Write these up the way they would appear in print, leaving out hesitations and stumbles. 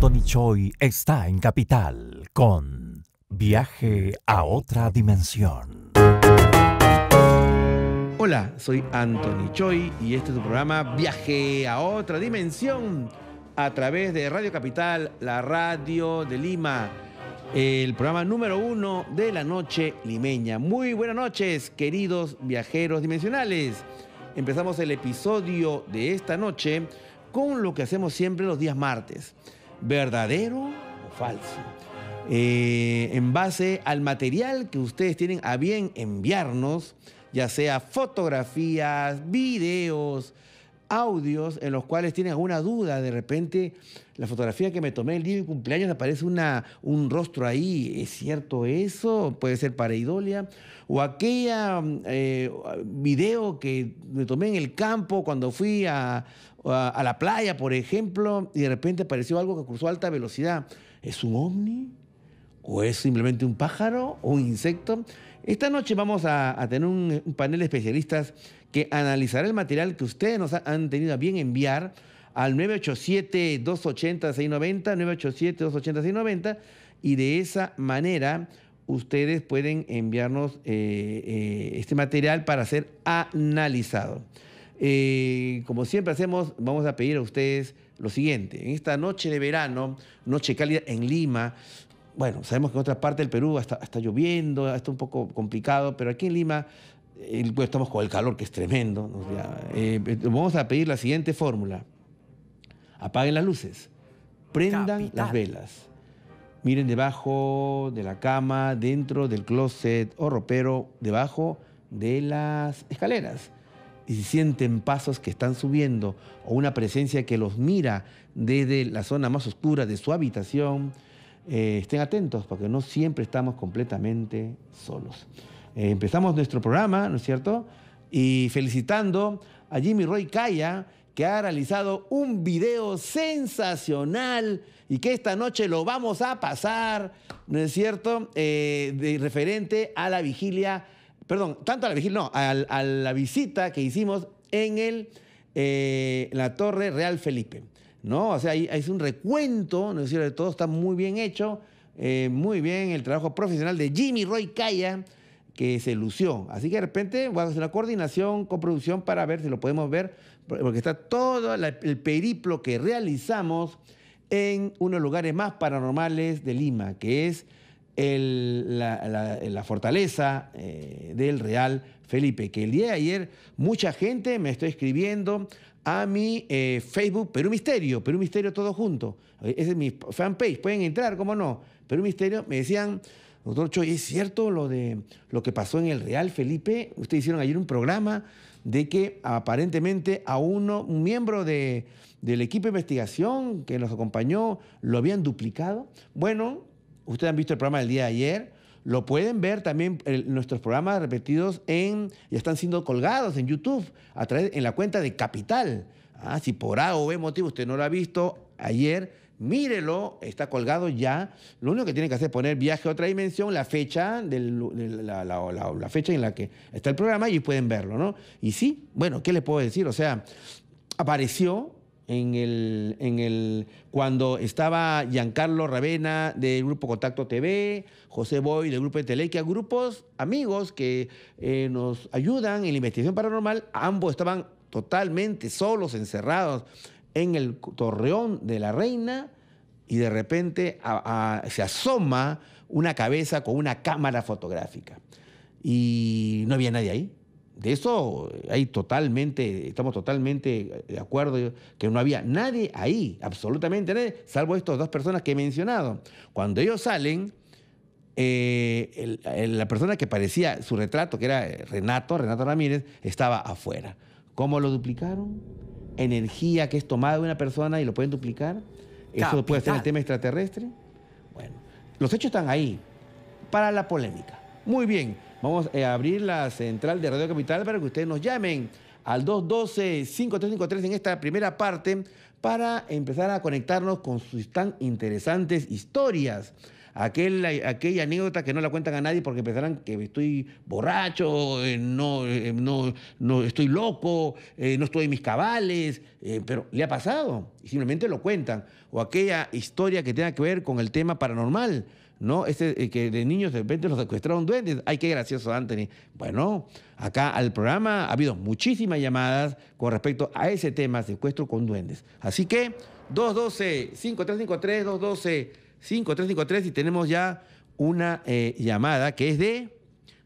Anthony Choy está en Capital con Viaje a Otra Dimensión. Hola, soy Anthony Choy y este es tu programa Viaje a Otra Dimensión a través de Radio Capital, la radio de Lima, el programa número 1 de la noche limeña. Muy buenas noches, queridos viajeros dimensionales. Empezamos el episodio de esta noche con lo que hacemos siempre los días martes. ¿Verdadero o falso? En base al material que ustedes tienen a bien enviarnos, ya sea fotografías, videos, audios en los cuales tienen alguna duda. De repente, la fotografía que me tomé el día de mi cumpleaños aparece un rostro ahí. ¿Es cierto eso? Puede ser pareidolia. O aquella video que me tomé en el campo cuando fui a la playa, por ejemplo, y de repente apareció algo que cruzó a alta velocidad. ¿Es un ovni? ¿O es simplemente un pájaro o un insecto? Esta noche vamos a tener un panel de especialistas que analizará el material que ustedes nos han tenido a bien enviar al 987-280-690, 987-280-690, y de esa manera ustedes pueden enviarnos este material para ser analizado. Como siempre hacemos, vamos a pedir a ustedes lo siguiente. En esta noche de verano, noche cálida en Lima, bueno, sabemos que en otras partes del Perú está lloviendo, está un poco complicado, pero aquí en Lima estamos con el calor que es tremendo. O sea, vamos a pedir la siguiente fórmula. Apaguen las luces, prendan Capital. Las velas, miren debajo de la cama, dentro del closet o ropero, debajo de las escaleras. Y si sienten pasos que están subiendo o una presencia que los mira desde la zona más oscura de su habitación, estén atentos porque no siempre estamos completamente solos. Empezamos nuestro programa, ¿no es cierto? Y felicitando a Jimmy Roy Calla, que ha realizado un video sensacional y que esta noche lo vamos a pasar, ¿no es cierto? Referente a la vigilia, perdón, tanto a la vigilia, no, a la visita que hicimos en la Torre Real Felipe, ¿no? O sea, ahí es un recuento, ¿no es cierto? Todo está muy bien hecho, muy bien el trabajo profesional de Jimmy Roy Calla, que se lució. Así que de repente vamos a hacer una coordinación con producción para ver si lo podemos ver, porque está todo el periplo que realizamos en uno de los lugares más paranormales de Lima, que es la fortaleza del Real Felipe, que el día de ayer mucha gente me está escribiendo a mi Facebook Perú Misterio todo junto. Ese es mi fanpage, pueden entrar, ¿cómo no? Perú Misterio, me decían... Doctor Choy, ¿es cierto lo que pasó en el Real Felipe? Ustedes hicieron ayer un programa de que aparentemente a un miembro del equipo de investigación que nos acompañó lo habían duplicado. Bueno, ustedes han visto el programa del día de ayer. Lo pueden ver también nuestros programas repetidos ya están siendo colgados en YouTube en la cuenta de Capital. Ah, si por A o B motivo usted no lo ha visto ayer, mírelo, está colgado ya. Lo único que tienen que hacer es poner Viaje a Otra Dimensión, la fecha, la fecha en la que está el programa y pueden verlo, ¿no? Y sí, bueno, ¿qué les puedo decir? O sea, apareció cuando estaba Giancarlo Ravena del Grupo Contacto TV, José Boy del Grupo de Telequia, grupos amigos que nos ayudan en la investigación paranormal. Ambos estaban totalmente solos, encerrados en el Torreón de la Reina, y de repente se asoma una cabeza con una cámara fotográfica. Y no había nadie ahí. De eso estamos totalmente de acuerdo, que no había nadie ahí, absolutamente nadie, salvo estas dos personas que he mencionado. Cuando ellos salen, la persona que parecía su retrato, que era Renato Ramírez, estaba afuera. ¿Cómo lo duplicaron? Energía que es tomada de una persona y lo pueden duplicar. Capital. Eso puede ser el tema extraterrestre. Bueno, los hechos están ahí para la polémica. Muy bien, vamos a abrir la central de Radio Capital para que ustedes nos llamen al 212-5353 en esta primera parte para empezar a conectarnos con sus tan interesantes historias. aquella anécdota que no la cuentan a nadie porque pensarán que estoy borracho, no estoy loco, no estoy en mis cabales, pero le ha pasado y simplemente lo cuentan. O aquella historia que tenga que ver con el tema paranormal, ¿no? Que de niños de repente los secuestraron duendes. ¡Ay, qué gracioso, Anthony! Bueno, acá al programa ha habido muchísimas llamadas con respecto a ese tema, secuestro con duendes. Así que 212-5353, 212-5353, y tenemos ya una llamada que es de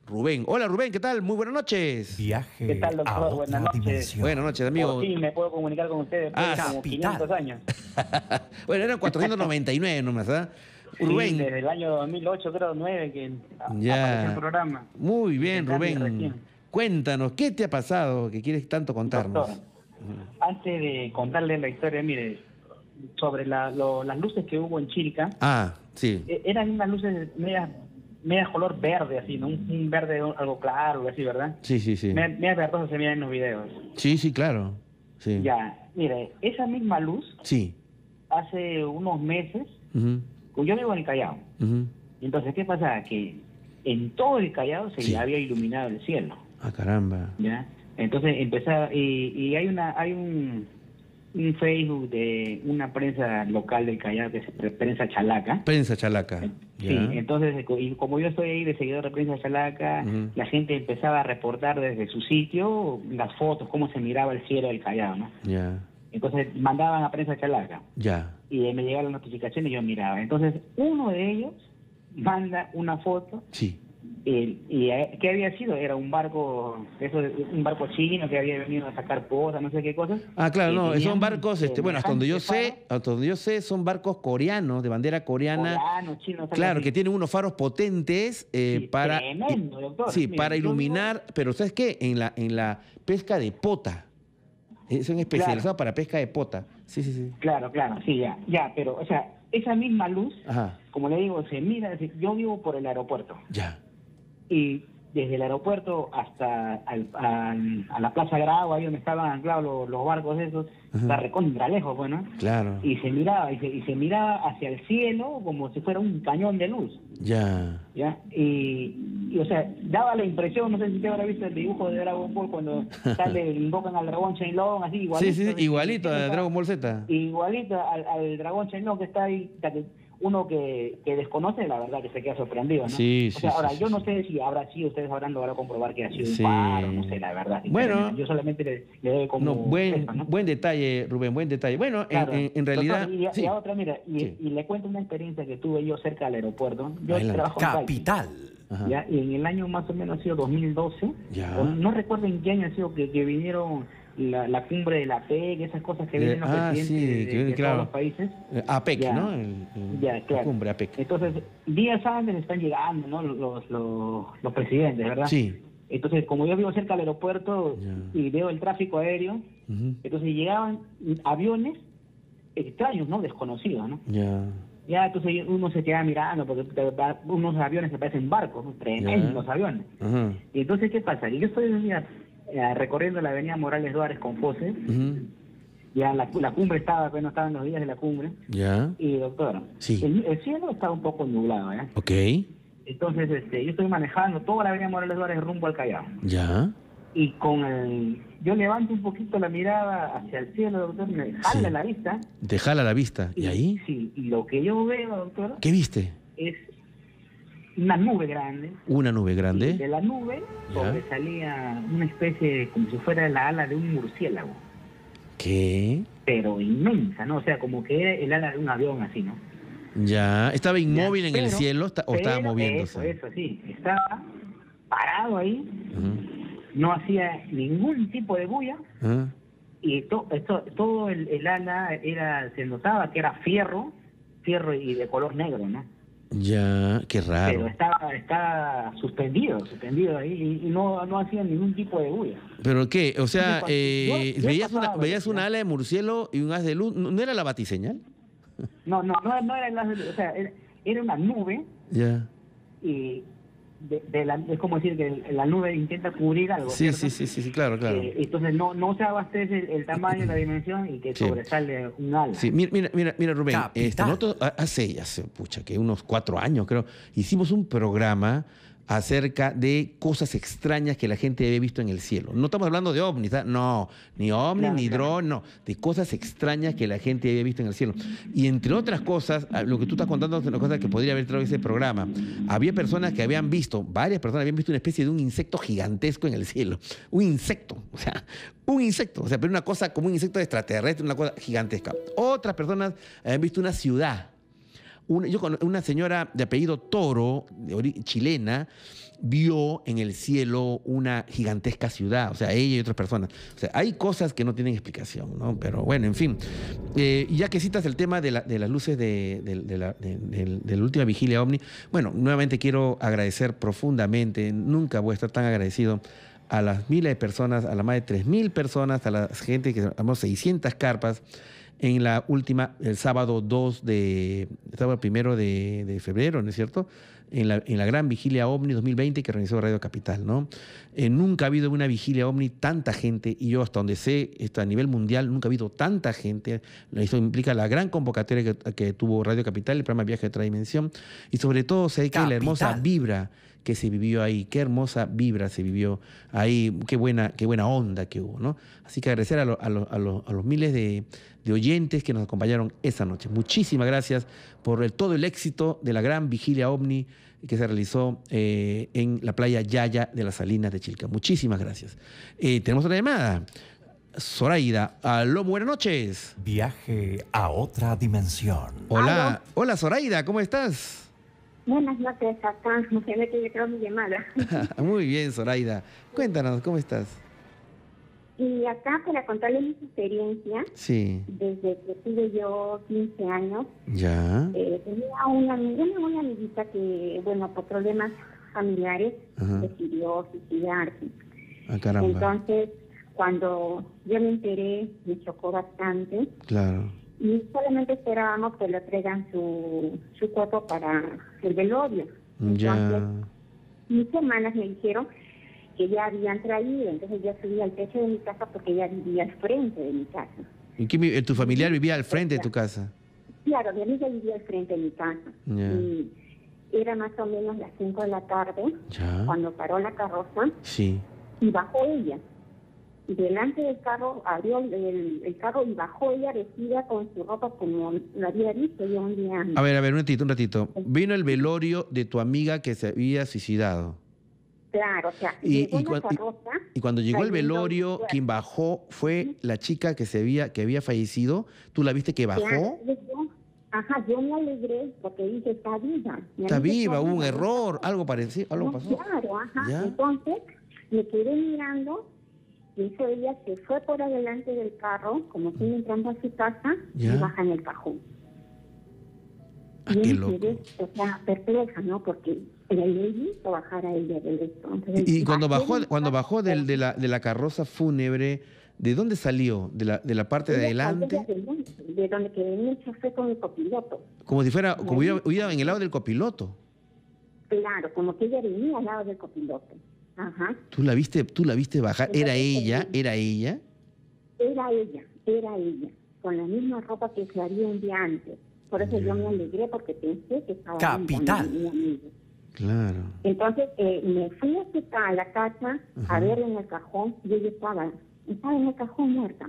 Rubén. Hola, Rubén, ¿qué tal? Muy buenas noches. Viaje. ¿Qué tal, doctor? Buenas noches. Buenas noches, amigo. Sí, me puedo comunicar con ustedes como 500 años. Bueno, eran 499 nomás, ¿ah? Rubén. Sí, desde el año 2008, creo, 2009, que apareció el programa. Muy bien, Rubén. Cuéntanos, ¿qué te ha pasado que quieres tanto contarnos? Doctor, antes de contarle la historia, mire, sobre las luces que hubo en Chilca. Ah, sí. Eran unas luces medias color verde, así, ¿no? Un verde algo claro, así, ¿verdad? Sí, sí, sí. Medias verdosas se miran en los videos. Sí, sí, claro. Sí. Ya, mire, esa misma luz, sí, hace unos meses, yo vivo en el Callao. Entonces, ¿qué pasa? Que en todo el Callao se había iluminado el cielo. Ah, caramba. ¿Ya? Entonces empezaba, y hay un Facebook de una prensa local del Callao que es Prensa Chalaca. Prensa Chalaca. Sí, entonces, y como yo estoy ahí de seguidor de Prensa Chalaca, la gente empezaba a reportar desde su sitio las fotos, cómo se miraba el cielo del Callao, ¿no? Ya. Entonces mandaban a Prensa Chalaca. Ya. Y me llegaban las notificaciones y yo miraba. Entonces, uno de ellos manda una foto. Sí. Y ¿qué había sido? Era un barco, un barco chino que había venido a sacar cosas, no sé qué cosas. Ah, claro, no, son barcos, bueno, hasta donde yo sé, son barcos coreanos, de bandera coreana. Coreanos, chinos. Claro, que tienen unos faros potentes para... Tremendo, doctor. Sí, mira, para iluminar, pero ¿sabes qué? En la pesca de pota. Son especializados para pesca de pota. Sí, sí, sí. Claro, claro, sí, ya, ya, pero, o sea, esa misma luz, como le digo, se mira, yo vivo por el aeropuerto. Ya. Y desde el aeropuerto hasta a la Plaza Grau, ahí donde estaban anclados los barcos esos, está recontra lejos, bueno. Claro. Y se miraba, y se miraba hacia el cielo como si fuera un cañón de luz. Ya. ¿Ya? Y o sea, daba la impresión, no sé si usted habrá visto el dibujo de Dragon Ball cuando sale, invocan al dragón Shenlong, así, igualito. Sí, sí, sí, igualito al Dragon Ball Z. Igualito al dragón Shenlong que está ahí... Uno que desconoce, la verdad, que se queda sorprendido, ¿no? Sí, sí, o sea, ahora, sí, yo no sé si habrá sido, ustedes habrán logrado comprobar que ha sido un paro, no sé, la verdad. Bueno. Yo solamente le doy como... No, buen detalle, Rubén, buen detalle. Bueno, claro, en realidad... Doctor, y a otra, mira, y le cuento una experiencia que tuve yo cerca del aeropuerto. Yo trabajo en Capital. ¿Ya? Y en el año más o menos ha sido 2012. Ya. No recuerdo en qué año ha sido que vinieron... La cumbre de la APEC, esas cosas que vienen los presidentes de todos los países. APEC, ya, ¿no? La cumbre APEC. Entonces, días antes están llegando, ¿no? Los presidentes, ¿verdad? Sí. Entonces, como yo vivo cerca del aeropuerto y veo el tráfico aéreo, entonces llegaban aviones extraños, ¿no? Desconocidos, ¿no? Ya. Ya, entonces uno se queda mirando porque unos aviones que parecen barcos, ¿no? Tremendos los aviones. Y entonces, ¿qué pasa? Yo estoy recorriendo la avenida Morales Duárez con José. Ya la cumbre estaba, pero no estaban los días de la cumbre. Ya. Y doctor, el cielo estaba un poco nublado, ¿eh? Okay. Entonces, yo estoy manejando toda la avenida Morales Duárez rumbo al Callao. Ya. Y yo levanto un poquito la mirada hacia el cielo, doctor, me jala la vista. Te jala la vista. ¿Y ahí? Sí, y lo que yo veo, doctor... ¿Qué viste? Es una nube grande. ¿Una nube grande? Y de la nube sobresalía una especie de, como si fuera la ala de un murciélago. ¿Qué? Pero inmensa, ¿no? O sea, como que era el ala de un avión, así, ¿no? Ya. ¿Estaba inmóvil en el cielo o estaba moviéndose? Eso, sí. Estaba parado ahí, no hacía ningún tipo de bulla, y todo el ala se notaba que era fierro y de color negro, ¿no? Ya, qué raro. Pero estaba suspendido ahí y no hacía ningún tipo de bulla. ¿Pero qué? O sea, entonces, ¿veías una ala de murciélago y un haz de luz? ¿No era la batiseñal? No, no era el haz de luz. O sea, era una nube. Ya. Y es como decir que la nube intenta cubrir algo. Sí, sí, sí, sí, claro, claro. Entonces no se abastece el tamaño, la dimensión y que sí sobresale un ala. Sí, mira Rubén, nosotros hace pucha, que unos 4 años creo, hicimos un programa acerca de cosas extrañas que la gente había visto en el cielo. No estamos hablando de ovnis, ¿sabes? No, ni ovnis, claro, ni dron, no. De cosas extrañas que la gente había visto en el cielo. Y entre otras cosas, lo que tú estás contando es una cosa que podría haber traído ese programa. Había personas que habían visto, varias personas habían visto una especie de un insecto gigantesco en el cielo. Un insecto, o sea, pero una cosa como un insecto extraterrestre, una cosa gigantesca. Otras personas habían visto una ciudad. Una señora de apellido Toro, chilena, vio en el cielo una gigantesca ciudad, o sea, ella y otras personas. O sea, hay cosas que no tienen explicación, ¿no? Pero bueno, en fin. Ya que citas el tema de las luces de la última vigilia ovni, bueno, nuevamente quiero agradecer profundamente, nunca voy a estar tan agradecido a las miles de personas, a las más de 3.000 personas, a la gente que armó 600 carpas, en la última, el sábado 1 de febrero, ¿no es cierto? En la gran vigilia ovni 2020 que organizó Radio Capital, ¿no? Nunca ha habido una vigilia ovni tanta gente, y yo hasta donde sé, a nivel mundial, nunca ha habido tanta gente. Eso implica la gran convocatoria que tuvo Radio Capital, el programa Viaje a Otra Dimensión, y sobre todo sé que la hermosa vibra que se vivió ahí, qué hermosa vibra se vivió ahí, qué buena onda que hubo, ¿no? Así que agradecer a los miles de oyentes que nos acompañaron esa noche. Muchísimas gracias por todo el éxito de la gran vigilia ovni que se realizó en la playa Yaya de las Salinas de Chilca. Muchísimas gracias. Tenemos otra llamada. Zoraida, aló, buenas noches. Viaje a otra dimensión. Hola, ¿aló? Hola Zoraida, ¿cómo estás? Buenas noches, acá, mujer, que yo creo mi llamada. Muy bien, Zoraida. Cuéntanos, ¿cómo estás? Y acá para contarles mi experiencia, sí, desde que tuve yo 15 años, ya. Tenía una amiguita que, bueno, por problemas familiares, ajá, decidió suicidarse. Ah, caramba. Entonces, cuando yo me enteré, me chocó bastante. Claro. Y solamente esperábamos que le traigan su cuerpo para el velorio. Entonces, ya, mis hermanas me dijeron que ya habían traído, entonces yo subí al techo de mi casa porque ella vivía al frente de mi casa. ¿Y qué, tu familiar vivía al frente, claro, de tu casa? Claro, mi amiga vivía al frente de mi casa. Yeah. Y era más o menos las 5 de la tarde, yeah, cuando paró la carroza, sí, y bajó ella. Delante del carro, abrió el carro y bajó ella vestida con su ropa como la había visto yo un día antes. A ver, un ratito. Vino el velorio de tu amiga que se había suicidado. Claro, o sea, y cuando llegó el velorio, quien bajó fue la chica que había fallecido. ¿Tú la viste que bajó? Claro, yo me alegré porque dije, está viva. Está viva, hubo un error, algo parecido, algo pasó. Claro, ajá. ¿Ya? Entonces me quedé mirando y eso, ella se fue por adelante del carro, como si entrando a su casa, ¿ya? Y baja en el cajón. Ah, y me quedé, o sea, perpleja, ¿no? Porque bajar a ella del entonces. Y cuando bajó de la carroza fúnebre, ¿de dónde salió? ¿De la parte de adelante? De donde quedé el chofer con el copiloto. Como si fuera, como hubiera en el lado del copiloto. Claro, como que ella venía al lado del copiloto. Ajá. ¿Tú la viste bajar? ¿Era ella? Era ella, con la misma ropa que se había un día antes. Por eso yo me alegré porque pensé que estaba Capital. Claro. Entonces me fui a la casa, ajá, a ver en el cajón, y ella estaba en el cajón muerta.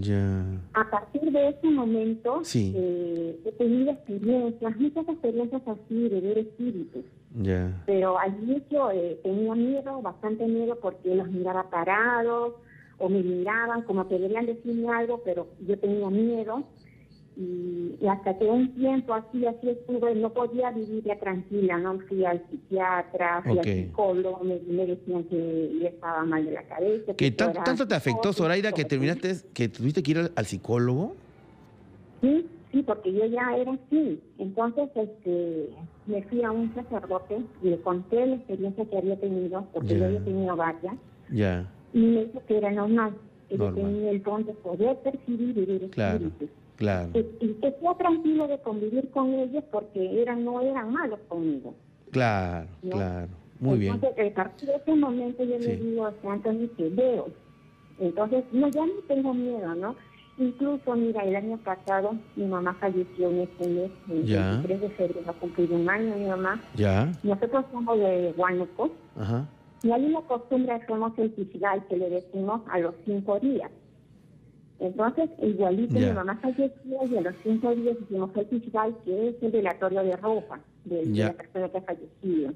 Ya. A partir de ese momento, sí, he tenido muchas experiencias así de ver espíritus. Ya. Pero al inicio tenía miedo, bastante miedo, porque los miraba parados o me miraban como que querían decirme algo, pero yo tenía miedo. Y hasta que un tiempo así estuve, no podía vivir ya tranquila, ¿no? Fui al psiquiatra, fui, okay, al psicólogo, me decían que yo estaba mal de la cabeza. ¿Qué tanto te afectó, Zoraida, que tuviste que ir al psicólogo? Sí, porque yo ya era así. Entonces, me fui a un sacerdote y le conté la experiencia que había tenido, porque yo había tenido varias, y me dijo que era normal, que yo tenía el don de poder percibir y vivir, claro, espíritus. Claro. Y que fue tranquilo de convivir con ellos porque no eran malos conmigo. Claro, ¿no? Claro. Muy entonces, bien. Entonces, a partir de ese momento yo le digo a Anthony que veo. Entonces, no, ya no tengo miedo, ¿no? Incluso, mira, el año pasado mi mamá falleció en este mes, el 23 de febrero, cumplió un año mi mamá. Ya. Nosotros somos de Huánuco. Ajá. Y hay una costumbre que hacemos en Tichigal que le decimos a los 5 días. Entonces, igualito mi mamá falleció y a los 5 días hicimos el Tichigal, que es el velatorio de ropa de la persona que ha fallecido.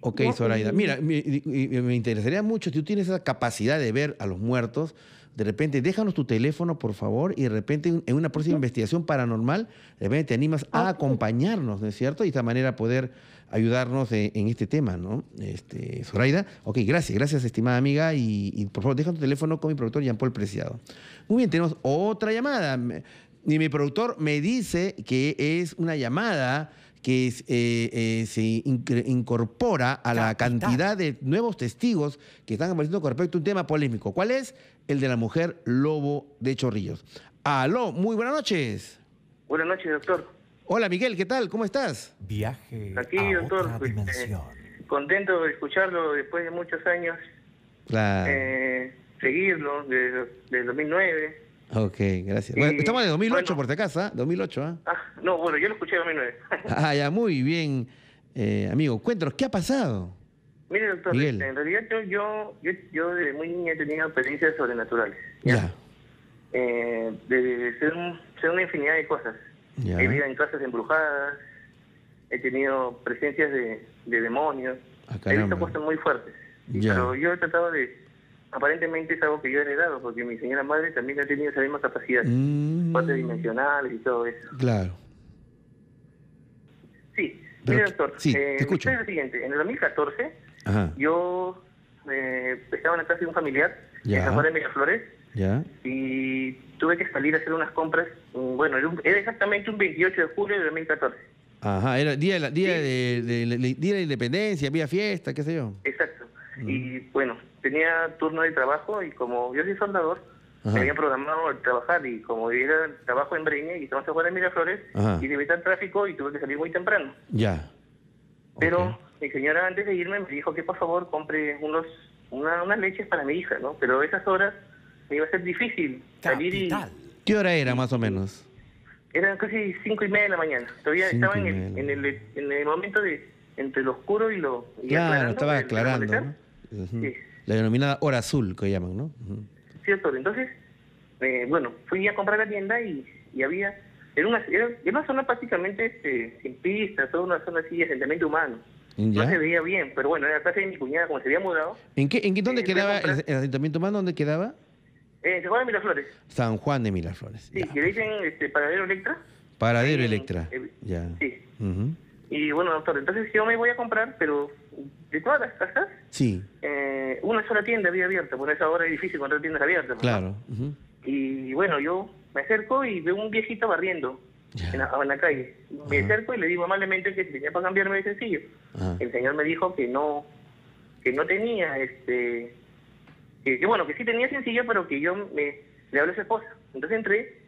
Ok, ya. Zoraida, mira, me interesaría mucho, si tú tienes esa capacidad de ver a los muertos, de repente déjanos tu teléfono, por favor, y de repente en una próxima investigación paranormal, de repente te animas a acompañarnos, ¿no es cierto? Y de esta manera poder ayudarnos en este tema, ¿no? Zoraida, ok, gracias, estimada amiga, y por favor, deja tu teléfono con mi productor Jean-Paul Preciado. Muy bien, tenemos otra llamada. Y mi productor me dice que es una llamada que se incorpora a la cantidad de nuevos testigos que están apareciendo con respecto a un tema polémico. ¿Cuál es? El de la mujer lobo de Chorrillos. Aló, muy buenas noches. Buenas noches, doctor. Hola, Miguel, ¿qué tal? ¿Cómo estás? Viaje aquí, a doctor, otra dimensión. Contento de escucharlo después de muchos años. Claro. Seguirlo desde 2009. Ok, gracias. Bueno, estamos de 2008, bueno, por tu casa, 2008, ¿ah? No, bueno, yo lo escuché en 2009. Ya, muy bien, amigo. Cuéntanos, ¿qué ha pasado? Mire, doctor, Miguel, en realidad yo desde muy niña he tenido experiencias sobrenaturales. Ya. Desde una infinidad de cosas. Ya. He vivido en casas embrujadas, he tenido presencias de demonios, he visto cosas muy fuertes. Ya. Pero yo he tratado de... Aparentemente es algo que yo he heredado, porque mi señora madre también ha tenido esa misma capacidad, parte dimensional y todo eso. Claro. Sí, mire, doctor, te escucho. Es lo siguiente, en el 2014, yo estaba en la casa de un familiar, en San Juan de Miraflores, y tuve que salir a hacer unas compras, bueno, era exactamente un 28 de julio de 2014. Ajá, era día de la, día de la independencia, había fiesta, qué sé yo. Exacto, y bueno... Tenía turno de trabajo y como yo soy soldador, me habían programado al trabajar y como era el trabajo en Breña y estamos afuera de Miraflores, y de evitar tráfico y tuve que salir muy temprano. Ya. Pero mi señora antes de irme me dijo que por favor compre unas leches para mi hija, ¿no? Pero a esas horas me iba a ser difícil salir y... ¿Qué hora era más o menos? Eran casi 5:30 de la mañana. Todavía estaba en el momento de entre lo oscuro y lo... Y claro, estaba aclarando, ¿no? Sí. La denominada hora azul, que llaman, ¿no? Cierto, entonces, bueno, fui a comprar la tienda y había... Era una zona prácticamente sin pistas, toda una zona así de asentamiento humano. ¿Ya? No se veía bien, pero bueno, era casa de mi cuñada, como se había mudado. ¿Dónde quedaba el asentamiento humano? ¿Dónde quedaba? San Juan de Miraflores. San Juan de Miraflores. Sí, que le dicen Paradero Electra. Paradero Electra, ya. Sí. Y bueno, doctor, entonces yo me voy a comprar, pero... de todas las casas, una sola tienda había abierta, por esa hora es difícil encontrar tiendas abiertas. Claro. Y bueno, yo me acerco y veo un viejito barriendo en la calle. Me acerco y le digo amablemente que tenía para cambiarme de sencillo. El señor me dijo que no tenía, que bueno, que sí tenía sencillo, pero que yo le hablé a su esposa. Entonces entré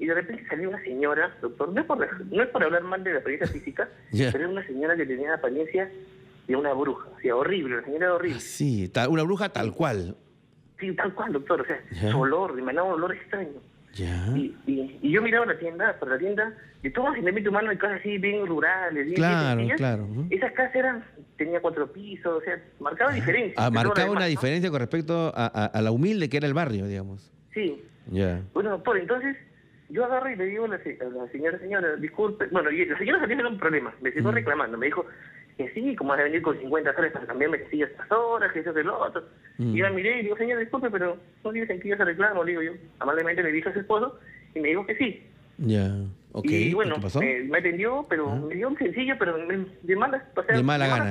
y de repente salió una señora, doctor, no es por hablar mal de la apariencia física, pero era una señora que tenía apariencia de una bruja, o sea, horrible, la señora era horrible. Sí, una bruja tal cual. Sí, tal cual, doctor, o sea, su olor, emanaba un olor extraño. Y yo miraba la tienda, por la tienda, de todo el ambiente humano, hay casas así bien rurales, bien... Claro. Esas casas eran, tenía 4 pisos, o sea, marcaba diferencia. Marcaba una diferencia con respecto a la humilde que era el barrio, digamos. Sí. Bueno, doctor, entonces, yo agarro y le digo a la señora, disculpe, bueno, y la señora tenía un problema, me siguió reclamando, me dijo... que sí, como vas a venir con 50 soles para cambiarme que sigue estas horas, que eso que lo otro. Y yo la miré y digo, señor, disculpe, pero no tiene sentido ese reclamo, le digo yo. Amablemente le dije a su esposo y me dijo que sí. Y bueno, me atendió, pero me dio un sencillo, pero de mala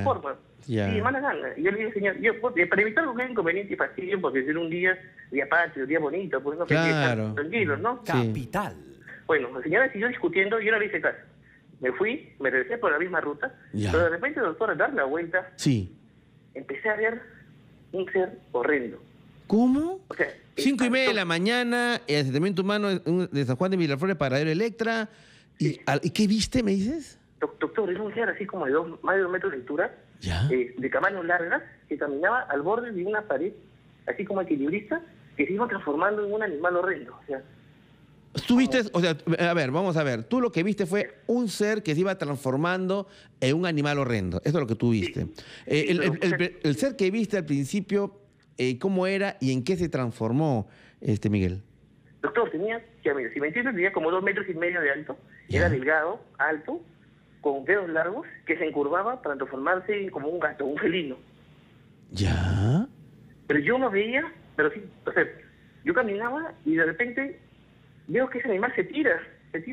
forma. Sí, de mala gana. Y yo le dije, señor, para evitar algún inconveniente y fastidio, porque era un día patrio, un día bonito, pues no estar tranquilos, ¿no? Capital. Bueno, la señora siguió discutiendo y yo no le hice caso. Me fui, me regresé por la misma ruta, pero de repente, doctor, al dar la vuelta, empecé a ver un ser horrendo. ¿Cómo? O sea, 5:30 de la mañana, el asentamiento humano de San Juan de Miraflores, Paradero Electra. ¿Y qué viste, me dices? Doctor, es un ser así como de más de 2 metros de altura, de cabañas largas, que caminaba al borde de una pared, así como equilibrista, que se iba transformando en un animal horrendo. O sea, tú viste, o sea, a ver, vamos a ver, tú lo que viste fue un ser que se iba transformando en un animal horrendo. Eso es lo que tú viste. Sí, el ser que viste al principio, ¿cómo era y en qué se transformó, Miguel? Doctor, tenía, si me entiendes, tenía como 2,5 metros de alto, era delgado, alto, con dedos largos, que se encurvaba para transformarse en como un gato, un felino. Ya. Pero yo no veía, pero sí, o sea, yo caminaba y de repente veo que ese animal se tira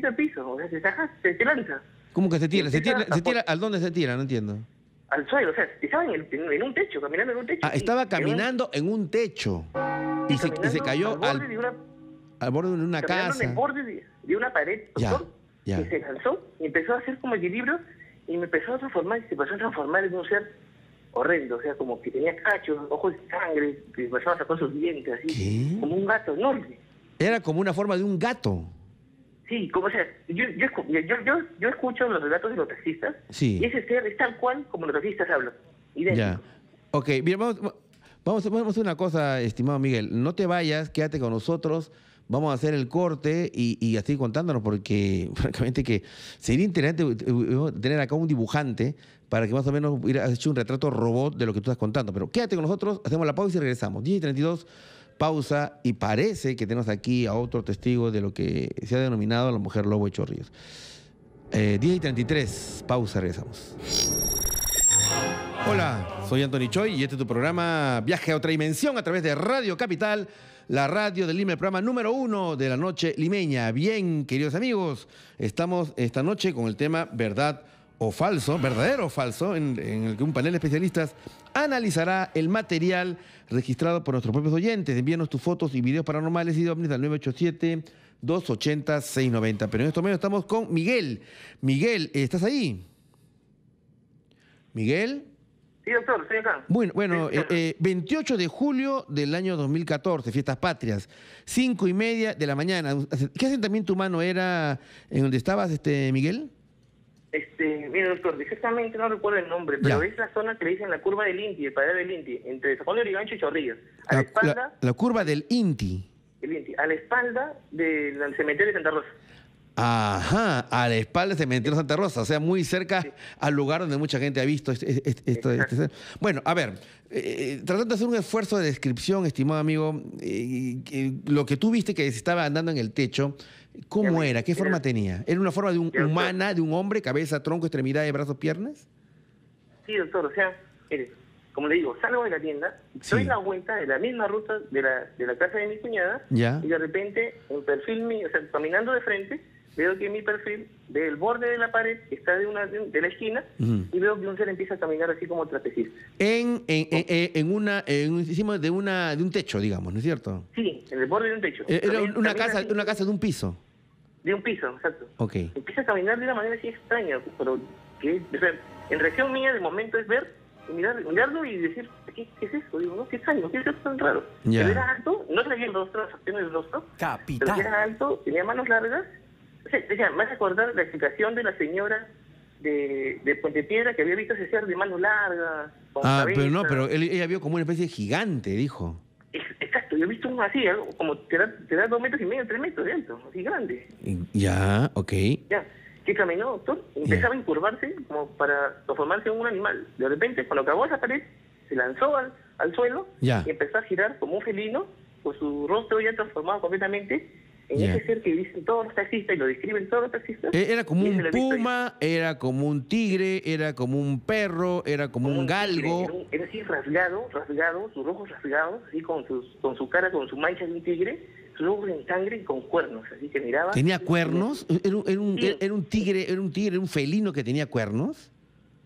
al piso, o sea, se lanza. ¿Cómo que se tira? ¿Se tira ¿al dónde se tira? No entiendo. Al suelo, o sea, estaba en un techo, caminando en un techo. Ah, estaba caminando en un techo. Y se cayó al borde de una casa. Al borde de una pared, doctor, y se lanzó, y empezó a hacer como equilibrio, y me empezó a transformar, y se pasó a transformar en un ser horrendo, o sea, como que tenía cachos, ojos de sangre, que empezó a sacar sus dientes, así, como un gato enorme. Era como una forma de un gato. Sí, como, o sea, yo escucho los relatos de los taxistas, y ese ser es tal cual como los taxistas hablan. Ya. Ok, mira, vamos a hacer una cosa, estimado Miguel. No te vayas, quédate con nosotros. Vamos a hacer el corte y así contándonos, porque francamente que sería interesante tener acá un dibujante para que más o menos hubieras hecho un retrato robot de lo que tú estás contando. Pero quédate con nosotros, hacemos la pausa y regresamos. 10:32, pausa, y parece que tenemos aquí a otro testigo de lo que se ha denominado la mujer lobo de Chorrillos. 10:33, pausa, regresamos. Hola, soy Anthony Choy y este es tu programa Viaje a Otra Dimensión a través de Radio Capital, la radio de Lima, el programa número 1 de la noche limeña. Bien, queridos amigos, estamos esta noche con el tema verdad o falso, verdadero o falso, en el que un panel de especialistas analizará el material registrado por nuestros propios oyentes. Envíanos tus fotos y videos paranormales y de ovnis al 987-280-690. Pero en estos momentos estamos con Miguel. Miguel, ¿estás ahí? ¿Miguel? Sí, doctor, estoy acá. Bueno, sí, 28 de julio del año 2014, Fiestas Patrias, 5:30 de la mañana. ¿Qué asentamiento humano era en donde estabas, Miguel? Mire, doctor, exactamente no recuerdo el nombre, pero es la zona que le dicen la Curva del Inti, el Playa del Inti, entre San Juan de Miraflores y Chorrillos. A la espalda... La Curva del Inti. El Inti, a la espalda del Cementerio de Santa Rosa. Ajá, a la espalda del Cementerio de Santa Rosa, o sea, muy cerca al lugar donde mucha gente ha visto esto. Bueno, a ver, tratando de hacer un esfuerzo de descripción, estimado amigo, lo que tú viste que estaba andando en el techo, ¿cómo era? ¿Qué forma tenía? ¿Era una forma de humana, de un hombre, cabeza, tronco, extremidades, brazos, piernas? Sí, doctor, o sea, como le digo, salgo de la tienda, doy la vuelta de la misma ruta de la casa de mi cuñada, y de repente, en perfil mío, o sea, caminando de frente, veo que mi perfil, del borde de la pared, está de la esquina, y veo que un ser empieza a caminar así como trapecista. Encima de un techo, digamos, ¿no es cierto? Sí, en el borde de un techo. Era una casa de un piso. De un piso, exacto. Okay. Empieza a caminar de una manera así extraña, pero que, o sea, en reacción mía de momento es ver, mirarlo y decir, ¿qué es eso? Digo, ¿no? ¿Qué extraño? ¿Qué es eso tan raro? Pero era alto, no sabía el rostro, las acciones del rostro. Capital. Pero era alto, tenía manos largas. Me hace acordar la explicación de la señora de Puente Piedra que había visto ese ser de manos largas. Cabeza. Pero no, pero ella vio como una especie de gigante, dijo. Exacto, yo he visto uno así, algo como te da 2,5 metros, 3 metros de alto, así grande. Ya, ok. Ya, que caminó, doctor, empezaba a incurvarse como para transformarse en un animal. De repente, cuando acabó esa pared, se lanzó al suelo y empezó a girar como un felino, con su rostro ya transformado completamente. En ese ser que dicen todos los taxistas y lo describen todos los taxistas. Era como un puma, era como un tigre, era como un perro, era como un galgo. Era así rasgado, sus ojos rasgados, así con su cara, con su mancha de un tigre, sus ojos en sangre y con cuernos, así que miraba. ¿Tenía cuernos? ¿Era un felino que tenía cuernos?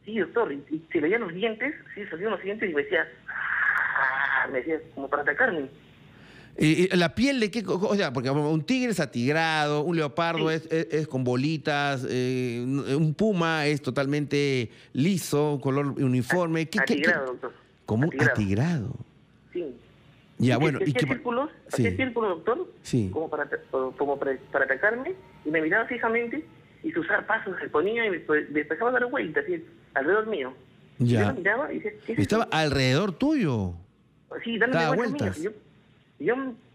Sí, doctor, y se veían los dientes, sí, se veían los dientes y me decía como para atacarme. ¿La piel de qué? O sea, porque un tigre es atigrado, un leopardo es con bolitas, un puma es totalmente liso, color uniforme. Atigrado, doctor. ¿Cómo? Atigrado. Sí. Ya, bueno. Hacía círculos, doctor, como para atacarme, y me miraba fijamente, y sus zarpazos se ponía y me empezaba a dar vueltas alrededor mío. Ya. Yo la miraba y decía, ¿qué es eso? Estaba alrededor tuyo. Sí, dándome vueltas. Yo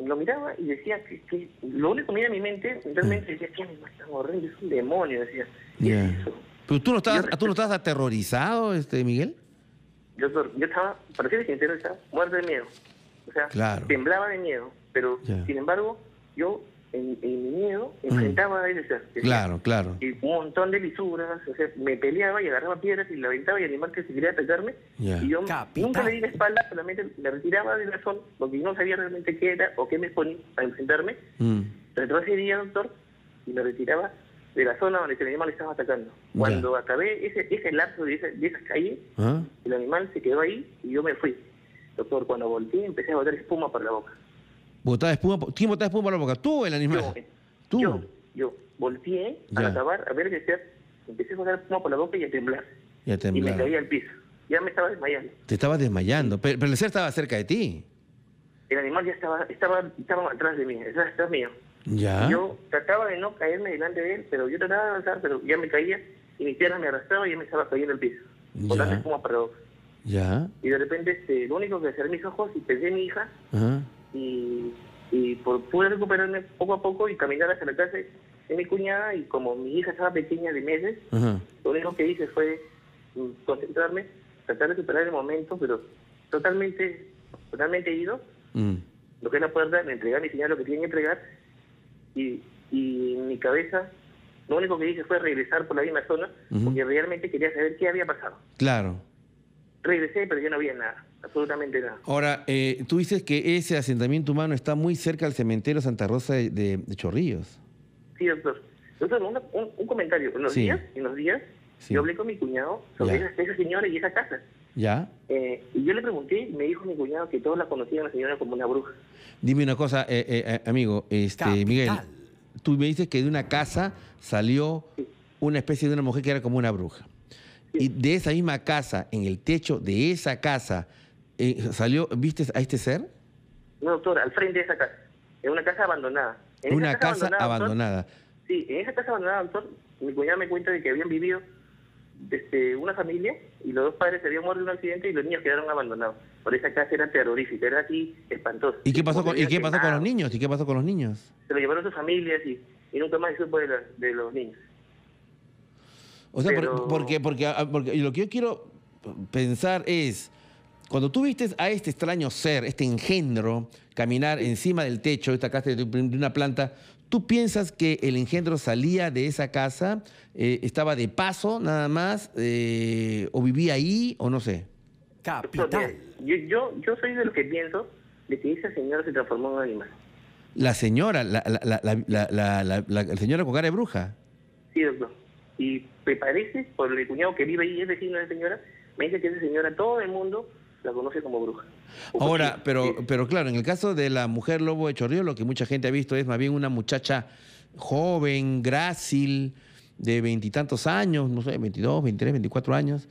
lo miraba y decía que lo único que miraba en mi mente, realmente decía, ¿qué animal tan horrible? Es un demonio, decía. Yeah. Es eso. ¿Pero tú no estabas, aterrorizado, Miguel? Yo estaba, para ser sincero, estaba muerto de miedo. O sea, claro, temblaba de miedo. Pero, yeah, sin embargo, yo en mi miedo enfrentaba a ese ser. Claro, claro. Y un montón de lisuras, o sea, me peleaba y agarraba piedras y la aventaba y el animal que se quería atacarme. Yeah. Y yo nunca le di la espalda, solamente la retiraba de la zona, porque no sabía realmente qué era o qué me ponía para enfrentarme. Retrocedía, doctor, y me retiraba de la zona donde el animal estaba atacando. Cuando acabé ese lapso de esas calles, el animal se quedó ahí y yo me fui. Doctor, cuando volteé empecé a botar espuma por la boca. ¿Botaba espuma? ¿Quién botaba espuma por la boca? ¿Tú o el animal? ¿Tú? Yo volteé, al acabar, a ver qué hacer, empecé a botar espuma por la boca y a temblar. Y a temblar. Y me caí al piso. Ya me estaba desmayando. Te estabas desmayando, pero el ser estaba cerca de ti. El animal ya estaba atrás de mí, atrás mío. Ya. Yo trataba de no caerme delante de él, pero yo trataba de avanzar, pero ya me caía y mis piernas me arrastraban y ya me estaba cayendo al piso. Botando espuma por la boca. Ya. Y de repente lo único que cerré mis ojos y pensé en mi hija. Ajá. Y pude recuperarme poco a poco y caminar hacia la casa de mi cuñada, y como mi hija estaba pequeña de meses, lo único que hice fue concentrarme, tratar de superar el momento, pero totalmente ido, lo que es la puerta, me entregar mi señal, lo que tiene que entregar, y mi cabeza, lo único que hice fue regresar por la misma zona, porque realmente quería saber qué había pasado. Claro. Regresé, pero yo no había nada, absolutamente nada. Ahora, tú dices que ese asentamiento humano está muy cerca del cementerio Santa Rosa de Chorrillos. Sí, doctor. Doctor, un comentario. En los días, sí, yo hablé con mi cuñado sobre esa señora y esa casa. Ya. Y yo le pregunté, y me dijo mi cuñado que todos la conocían a la señora como una bruja. Dime una cosa, amigo, Miguel. Tú me dices que de una casa salió una especie de una mujer que era como una bruja. Y de esa misma casa, en el techo de esa casa, ¿viste a este ser? No, doctor, al frente de esa casa. En una casa abandonada. Doctor, sí, en esa casa abandonada, doctor, mi cuñada me cuenta de que habían vivido una familia y los dos padres se habían muerto en un accidente y los niños quedaron abandonados. Por esa casa era terrorífica, era así espantosa. ¿Y qué pasó con los niños? Se lo llevaron a sus familias y nunca más se supo de los niños. O sea, pero... porque lo que yo quiero pensar es, cuando tú viste a este extraño ser, este engendro, caminar encima del techo de esta casa de una planta, ¿tú piensas que el engendro salía de esa casa, estaba de paso nada más, o vivía ahí, o no sé? Capital. Yo soy de los que pienso de que esa señora se transformó en un animal. ¿La señora? ¿La señora con cara de bruja? Sí, doctor. Y me parece, por el cuñado que vive ahí, es vecino de esa señora, me dice que esa señora todo el mundo la conoce como bruja. Ahora, pero claro, en el caso de la mujer lobo de Chorrillos, lo que mucha gente ha visto es más bien una muchacha joven, grácil, de veintitantos años, no sé, 22, 23, 24 años,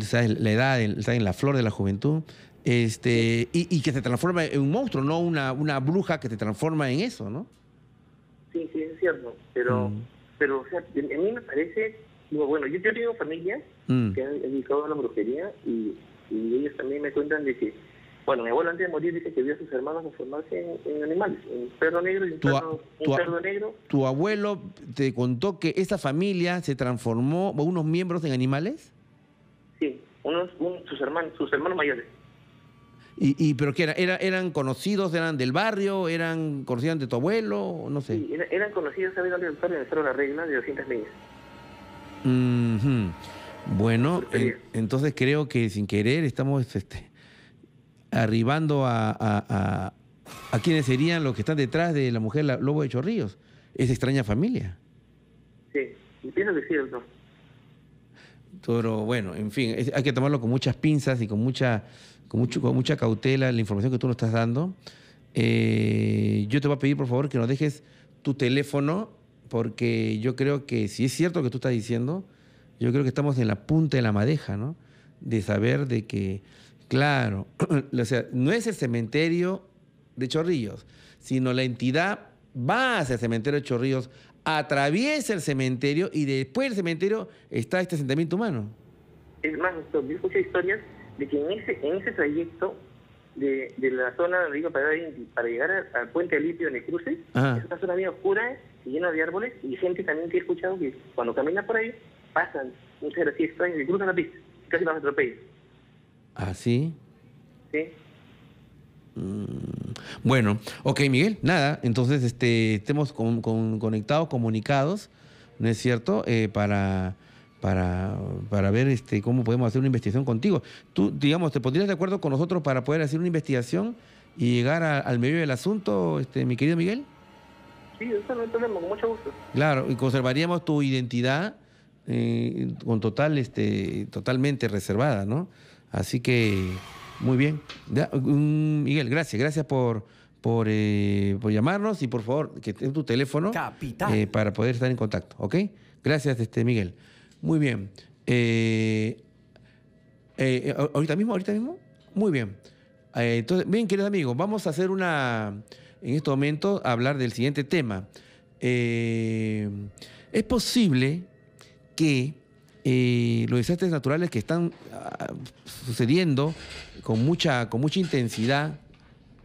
¿sabes? La edad, está en la flor de la juventud, y que se transforma en un monstruo, no una bruja que se transforma en eso, ¿no? Sí, sí, es cierto, pero... Pero, o sea, a mí me parece... Bueno, yo tengo familia que han dedicado a la brujería y ellos también me cuentan de que... Bueno, mi abuelo antes de morir dice que vio a sus hermanos transformarse en animales, en perro negro y un perro negro. ¿Tu abuelo te contó que esa familia se transformó, unos miembros en animales? Sí, sus hermanos mayores. ¿Y pero qué eran conocidos, eran del barrio, eran conocidos de tu abuelo, no sé? Sí, eran conocidos, sabían del barrio, en el Cerro de la Reina, de 200 millas. Bueno, entonces creo que sin querer estamos arribando a quienes serían los que están detrás de la mujer lobo de Chorrillos, esa extraña familia. Sí, pienso que es cierto. Pero bueno, en fin, hay que tomarlo con muchas pinzas y con mucha cautela la información que tú nos estás dando. Yo te voy a pedir, por favor, que nos dejes tu teléfono, porque yo creo que, si es cierto lo que tú estás diciendo, yo creo que estamos en la punta de la madeja, ¿no? De saber de que, claro, o sea, no es el cementerio de Chorrillos, sino la entidad va hacia el cementerio de Chorrillos, atraviesa el cementerio y después del cementerio está este asentamiento humano. Es más, yo escuché historias de que en ese trayecto de la zona de Río para llegar al Puente Alipio en el cruce, ajá, es una zona bien oscura y llena de árboles, y gente también que he escuchado que cuando caminas por ahí pasan un ser así extraño y cruzan la pista, casi los atropellan. ¿Ah, sí? Sí. Bueno, ok, Miguel, nada, entonces estemos conectados, comunicados, ¿no es cierto? Para ver cómo podemos hacer una investigación contigo. Tú, digamos, ¿te pondrías de acuerdo con nosotros para poder hacer una investigación y llegar al medio del asunto, mi querido Miguel? Sí, eso no hay problema, con mucho gusto. Claro, y conservaríamos tu identidad con totalmente reservada, ¿no? Así que... Muy bien. Miguel, gracias por llamarnos y por favor, que tengas tu teléfono para poder estar en contacto, ¿ok? Gracias, Miguel. Muy bien. ¿Ahorita mismo? Muy bien. Entonces, bien, queridos amigos, vamos a hacer en este momento, a hablar del siguiente tema. Es posible que los desastres naturales que están sucediendo con mucha intensidad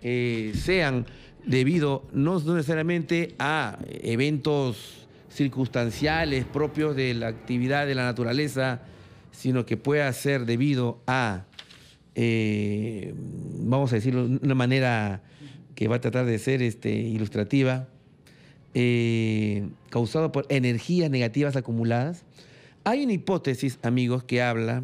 sean debido no necesariamente a eventos circunstanciales propios de la actividad de la naturaleza, sino que pueda ser debido a, vamos a decirlo de una manera que va a tratar de ser ilustrativa, causado por energías negativas acumuladas. Hay una hipótesis, amigos, que habla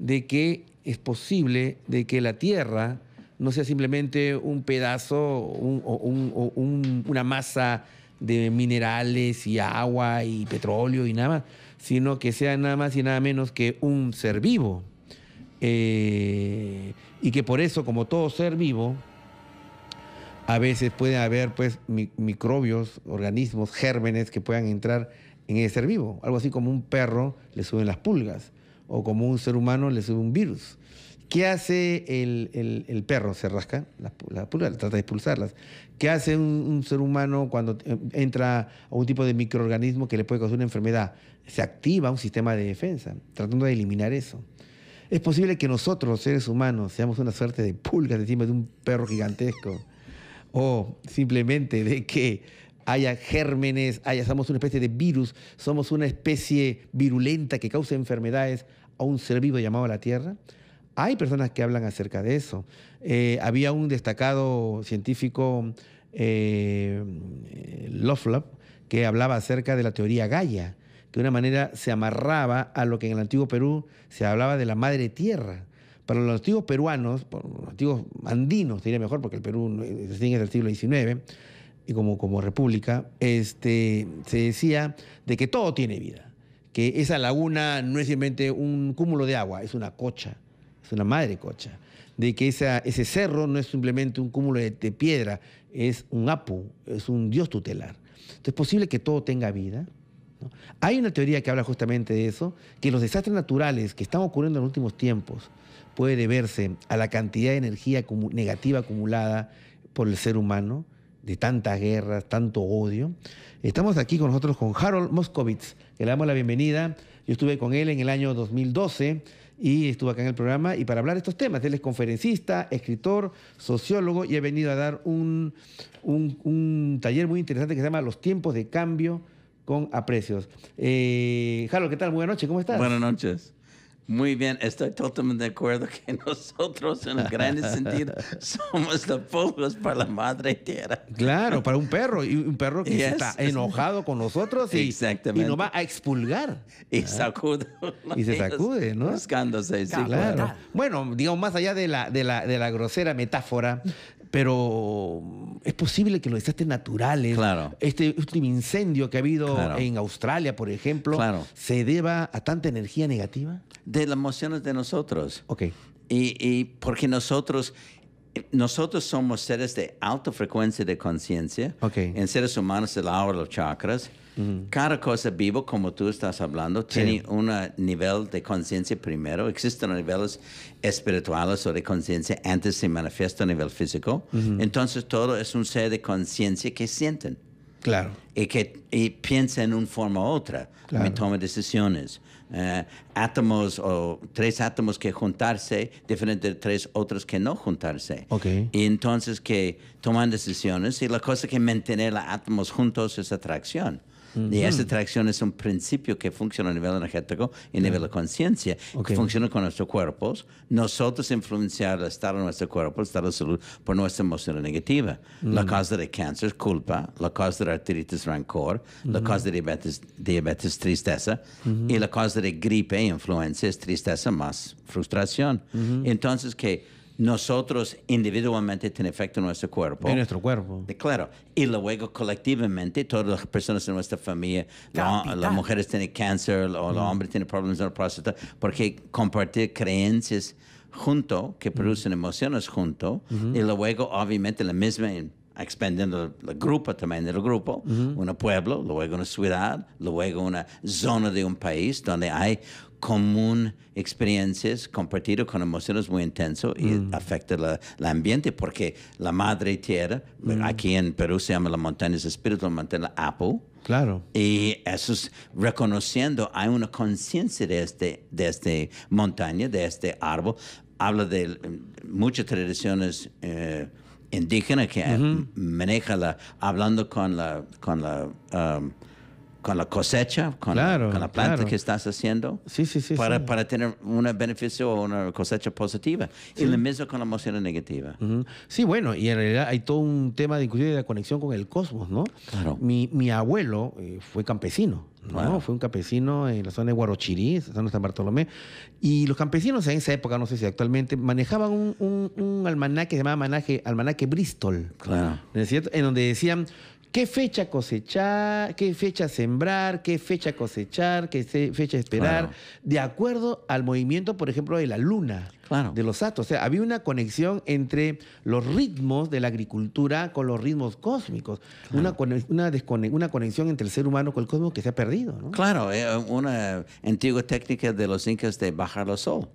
de que es posible de que la Tierra no sea simplemente un pedazo, una masa de minerales y agua y petróleo y nada más, sino que sea nada más y nada menos que un ser vivo. Y que por eso, como todo ser vivo, a veces puede haber pues microbios, organismos, gérmenes que puedan entrar en ese ser vivo, algo así como un perro le suben las pulgas, o como un ser humano le sube un virus. ¿Qué hace el perro? Se rasca las pulgas, trata de expulsarlas. ¿Qué hace un ser humano cuando entra a un tipo de microorganismo que le puede causar una enfermedad? Se activa un sistema de defensa, tratando de eliminar eso. Es posible que nosotros, seres humanos, seamos una suerte de pulgas encima de un perro gigantesco, o simplemente de que haya gérmenes, somos una especie de virus, somos una especie virulenta que causa enfermedades a un ser vivo llamado la Tierra. Hay personas que hablan acerca de eso. Había un destacado científico, Lovelock, que hablaba acerca de la teoría Gaia, que de una manera se amarraba a lo que en el antiguo Perú se hablaba de la madre Tierra. Para los antiguos peruanos, los antiguos andinos, diría mejor, porque el Perú es del siglo XIX, y como república, se decía de que todo tiene vida, que esa laguna no es simplemente un cúmulo de agua, es una cocha, es una madre cocha, de que ese cerro no es simplemente un cúmulo de piedra, es un apu, es un dios tutelar. Entonces, es posible que todo tenga vida, ¿no? Hay una teoría que habla justamente de eso, que los desastres naturales que están ocurriendo en los últimos tiempos puede deberse a la cantidad de energía negativa acumulada por el ser humano, de tantas guerras, tanto odio. Estamos aquí con nosotros con Harold Moskovitz, que le damos la bienvenida. Yo estuve con él en el año 2012 y estuve acá en el programa y para hablar de estos temas. Él es conferencista, escritor, sociólogo y ha venido a dar un taller muy interesante que se llama Los tiempos de cambio con aprecios. Harold, ¿qué tal? Buenas noches, ¿cómo estás? Buenas noches. Muy bien, estoy totalmente de acuerdo que nosotros, en gran sentido, somos los pulgas para la madre tierra. Claro, para un perro, y un perro que está enojado con nosotros y nos va a expulgar. Y sacude. Y se sacude, ¿no? Buscándose, sí. Claro. Bueno, digamos, más allá de la grosera metáfora, pero es posible que los desastres naturales, claro, este último incendio que ha habido, claro, en Australia, por ejemplo, claro, se deba a tanta energía negativa. De las emociones de nosotros. Ok. Y porque nosotros somos seres de alta frecuencia de conciencia. Okay. En seres humanos se labran los chakras. Cada cosa viva, como tú estás hablando, tiene un nivel de conciencia primero. Existen niveles espirituales o de conciencia antes se manifiesta a nivel físico. Entonces todo es un ser de conciencia que sienten. Claro. Y que piensa en una forma u otra, claro, y toma decisiones. Átomos o tres átomos que juntarse, diferente de tres otros que no juntarse. Okay. Y entonces que toman decisiones, y la cosa que mantener los átomos juntos es atracción. Mm-hmm. Y esa atracción es un principio que funciona a nivel energético y a nivel de conciencia. Okay. Funciona con nuestros cuerpos. Nosotros influenciar el estado de nuestro cuerpo, el estado de salud, por nuestra emoción negativa. Mm-hmm. La causa de cáncer es culpa, la causa de artritis rancor, mm-hmm, la causa de diabetes tristeza, mm-hmm, y la causa de gripe, influenza, es tristeza más frustración. Mm-hmm. Entonces que nosotros individualmente tiene efecto en nuestro cuerpo. En nuestro cuerpo. Claro. Y luego colectivamente, todas las personas de nuestra familia, las mujeres tienen cáncer, los hombres tienen problemas en la próstata, porque compartir creencias junto, que producen emociones junto, y luego obviamente la misma, expandiendo el grupo, también del grupo, un pueblo, luego una ciudad, luego una zona de un país donde hay común experiencias compartidas con emociones muy intensas y afecta el ambiente, porque la madre tierra, aquí en Perú se llama la montaña espiritual, la montaña Apu. Claro. Y eso es reconociendo, hay una conciencia de este montaña, de este árbol. Habla de muchas tradiciones indígenas que maneja hablando con la cosecha, con la planta que estás haciendo, para tener un beneficio o una cosecha positiva. Sí. Y lo mismo con la emoción negativa. Sí, bueno, y en realidad hay todo un tema de inclusive de la conexión con el cosmos, ¿no? Claro. Mi abuelo fue campesino, ¿no? Claro. Fue un campesino en la zona de Huarochirí, zona de San Bartolomé. Y los campesinos en esa época, no sé si actualmente, manejaban un almanaque que se llamaba Almanaque Bristol. Claro. ¿No es cierto? En donde decían qué fecha cosechar, qué fecha sembrar, qué fecha cosechar, qué fecha esperar, claro, de acuerdo al movimiento, por ejemplo, de la luna, claro, de los astros. O sea, había una conexión entre los ritmos de la agricultura con los ritmos cósmicos. Claro. Una conexión entre el ser humano con el cosmos que se ha perdido, ¿no? Claro, una antigua técnica de los incas de bajar el sol.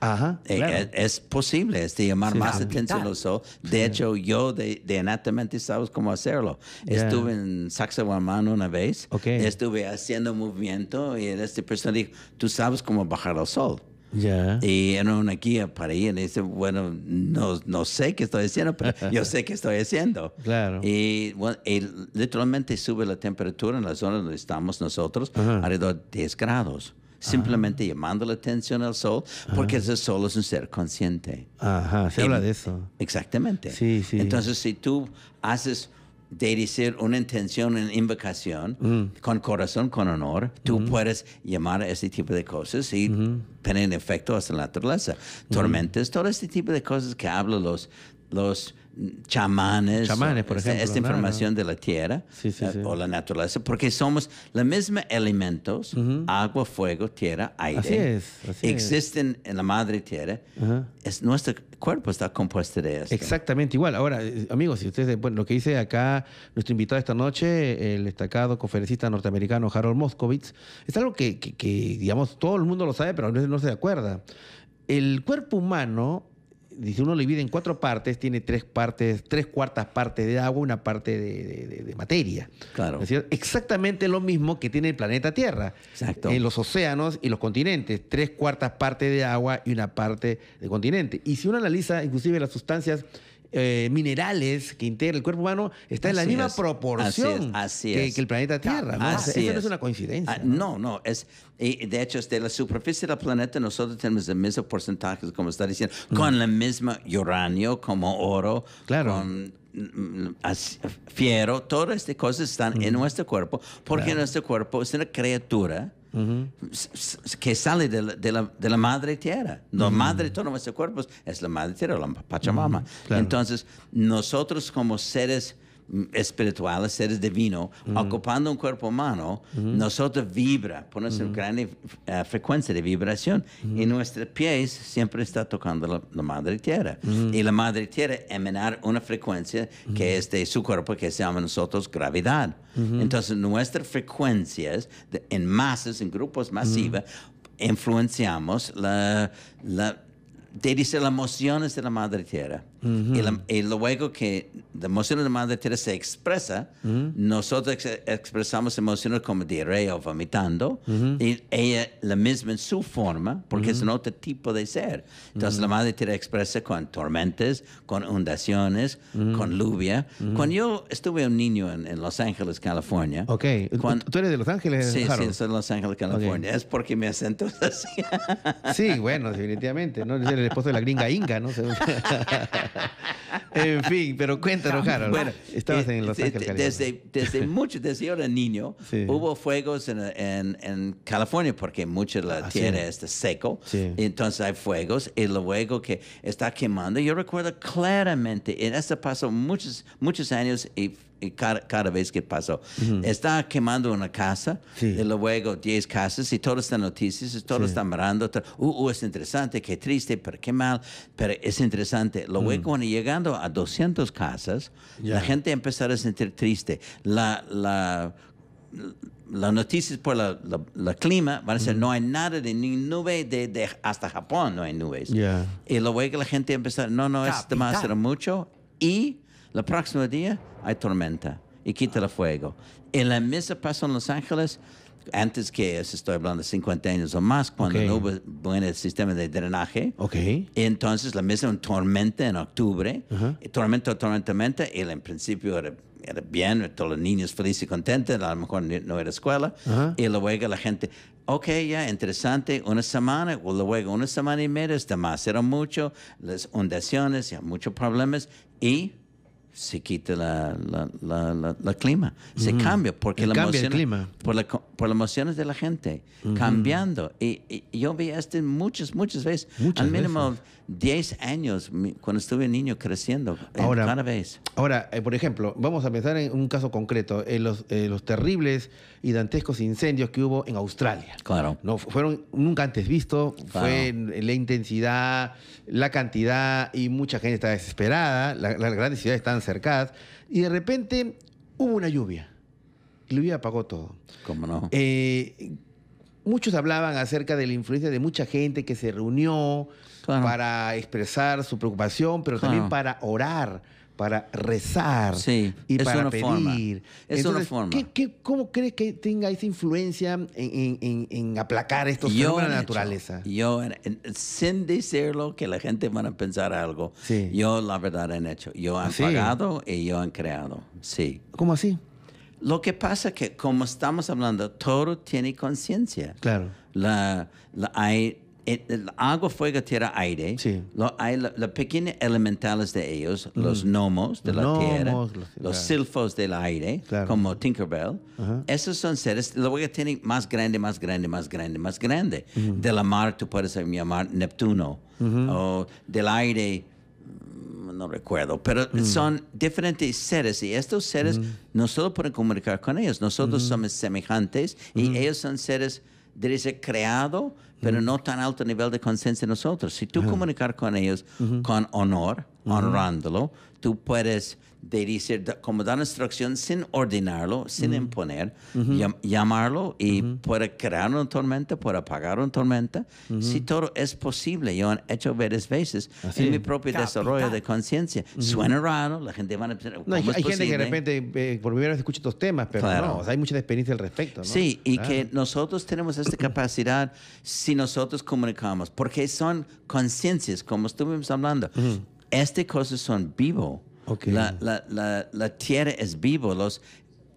Ajá, claro. Es posible llamar más atención al sol. De hecho, yo de anatamente sabes cómo hacerlo. Yeah. Estuve en Sacsayhuamán una vez. Okay. Estuve haciendo movimiento y esta persona dijo, tú sabes cómo bajar al sol. Yeah. Y era una guía para ir. Y dice, bueno, no sé qué estoy haciendo, pero yo sé qué estoy haciendo. Claro. Y, bueno, literalmente sube la temperatura en la zona donde estamos nosotros, alrededor de 10 grados. Simplemente llamando la atención al sol, porque el sol es un ser consciente. Ajá, se habla de eso. Exactamente. Sí, sí. Entonces, si tú haces de decir una intención, una invocación, con corazón, con honor, tú puedes llamar a ese tipo de cosas y tener efecto hasta la naturaleza. Tormentas, todo este tipo de cosas que hablan los chamanes, por ejemplo, esta información de la tierra o la naturaleza, porque somos los mismos elementos, agua, fuego, tierra, aire. Así es, así existen en la madre tierra. Es nuestro cuerpo está compuesto de eso. Exactamente igual. Ahora, amigos, si ustedes, bueno, lo que dice acá nuestro invitado esta noche, el destacado conferencista norteamericano Harold Moskovitz, es algo que digamos todo el mundo lo sabe, pero a veces no se acuerda. El cuerpo humano, si uno lo divide en cuatro partes, tiene tres cuartas partes de agua, una parte de materia. Claro. Es decir, exactamente lo mismo que tiene el planeta Tierra. Exacto. En los océanos y los continentes, tres cuartas partes de agua y una parte de continente. Y si uno analiza inclusive las sustancias minerales que integra el cuerpo humano, está en la misma proporción que el planeta Tierra, ¿no? Eso no es una coincidencia. No. Y de hecho, de la superficie del planeta nosotros tenemos el mismo porcentaje, como está diciendo, con el mismo uranio, como oro, con fiero, todas estas cosas están en nuestro cuerpo, porque nuestro cuerpo es una criatura que sale de la madre tierra. La madre de todo nuestro cuerpo es la madre tierra, la Pachamama. Claro. Entonces, nosotros como seres espirituales, seres divinos, ocupando un cuerpo humano, nosotros vibra, ponemos una gran frecuencia de vibración, y nuestros pies siempre está tocando la madre tierra. Y la madre tierra emanar una frecuencia que es de su cuerpo, que se llama nosotros gravedad. Entonces, nuestras frecuencias en masas, en grupos masivos, influenciamos las emociones de la madre tierra. Uh-huh. Y luego que la emoción de la Madre Teresa se expresa, uh-huh, nosotros expresamos emociones como diarrea o vomitando, uh-huh, y ella la misma en su forma, porque uh-huh, es un otro tipo de ser. Entonces, uh-huh, la Madre Teresa expresa con tormentas, con inundaciones, uh-huh, con lluvia. Uh-huh. Cuando yo estuve un niño en Los Ángeles, California. Ok. Cuando... ¿Tú eres de Los Ángeles, sí, Harold? Sí, soy de Los Ángeles, California. Okay. Es porque me acento así. Sí, bueno, definitivamente. No es el esposo de la gringa inca, ¿no? En fin, pero cuéntanos, Harold. Bueno, estabas en Los Ángeles, desde mucho, desde ahora niño, sí, hubo fuegos en California porque mucha de la tierra está seco. Sí. Entonces hay fuegos y luego que está quemando. Yo recuerdo claramente, en eso pasó muchos años y cada vez que pasó. Uh-huh. Está quemando una casa, sí, y luego 10 casas, y todas están noticias, todos, sí, están mirando. Es interesante, qué triste, pero qué mal, pero es interesante. Luego, cuando llegando a 200 casas, yeah, la gente empezó a sentir triste. Las noticias por el clima van a ser, no hay nada de ni nube, de hasta Japón no hay nubes. Yeah. Y luego la gente empezó, no, es demasiado mucho, y el próximo día hay tormenta y quita el fuego. En la misa pasó en Los Ángeles, antes que eso, estoy hablando de 50 años o más, cuando, okay, no hubo buen sistema de drenaje. Okay. Entonces, la misa una tormenta en octubre, uh-huh, tormenta, y en principio era bien, todos los niños felices y contentos, a lo mejor no era escuela, uh-huh, y luego la gente, ok, ya, interesante, una semana, o luego una semana y media, es demasiado mucho, las inundaciones, ya, muchos problemas, y se quita la clima, se cambia, porque el clima. Por las emociones de la gente, cambiando. Y yo vi esto muchas veces, al mínimo 10 años, cuando estuve niño creciendo, cada vez. Ahora, por ejemplo, vamos a pensar en un caso concreto, los terribles y dantescos incendios que hubo en Australia. Claro. No, fueron nunca antes vistos, claro, fue la intensidad, la cantidad, y mucha gente estaba desesperada, las grandes ciudades estaban cercadas, y de repente hubo una lluvia. La lluvia apagó todo. ¿Cómo no? Muchos hablaban acerca de la influencia de mucha gente que se reunió, claro, para expresar su preocupación, pero, claro, también para orar, para rezar, sí, y para pedir. Es entonces, una forma. ¿Cómo crees que tenga esa influencia en aplacar estos fenómenos de la naturaleza? Sin decirlo, que la gente van a pensar algo. Sí. Yo, la verdad, he hecho. Yo he apagado, sí, y yo he creado. Sí. ¿Cómo así? Lo que pasa es que, como estamos hablando, todo tiene conciencia. Claro. El agua, fuego, tierra, aire. Sí. Los pequeños elementales de ellos, los gnomos de la tierra, los silfos del aire, claro, como Tinkerbell. Uh-huh. Esos son seres, luego tienen más grande. Uh-huh. De la mar, tú puedes llamar Neptuno. Uh-huh. O del aire, no recuerdo, pero son diferentes seres, y estos seres no solo pueden comunicar con ellos, nosotros somos semejantes, y ellos son seres, debe ser creado, pero no tan alto nivel de conciencia nosotros. Si tú comunicar con ellos con honor, honrándolo, tú puedes decir, como dar instrucción sin ordenarlo, sin imponer, llamarlo, y puede crear una tormenta, puede apagar una tormenta. Si todo es posible, yo he hecho varias veces en mi propio desarrollo de conciencia. Suena raro, la gente va a pensar, ¿cómo es posible? Hay gente que de repente por primera vez escucha estos temas, pero claro, no, o sea, hay mucha experiencia al respecto, ¿no? Sí, y que nosotros tenemos esta capacidad si nosotros comunicamos, porque son conciencias, como estuvimos hablando. Estas cosas son vivos. Okay. La tierra es vivo, los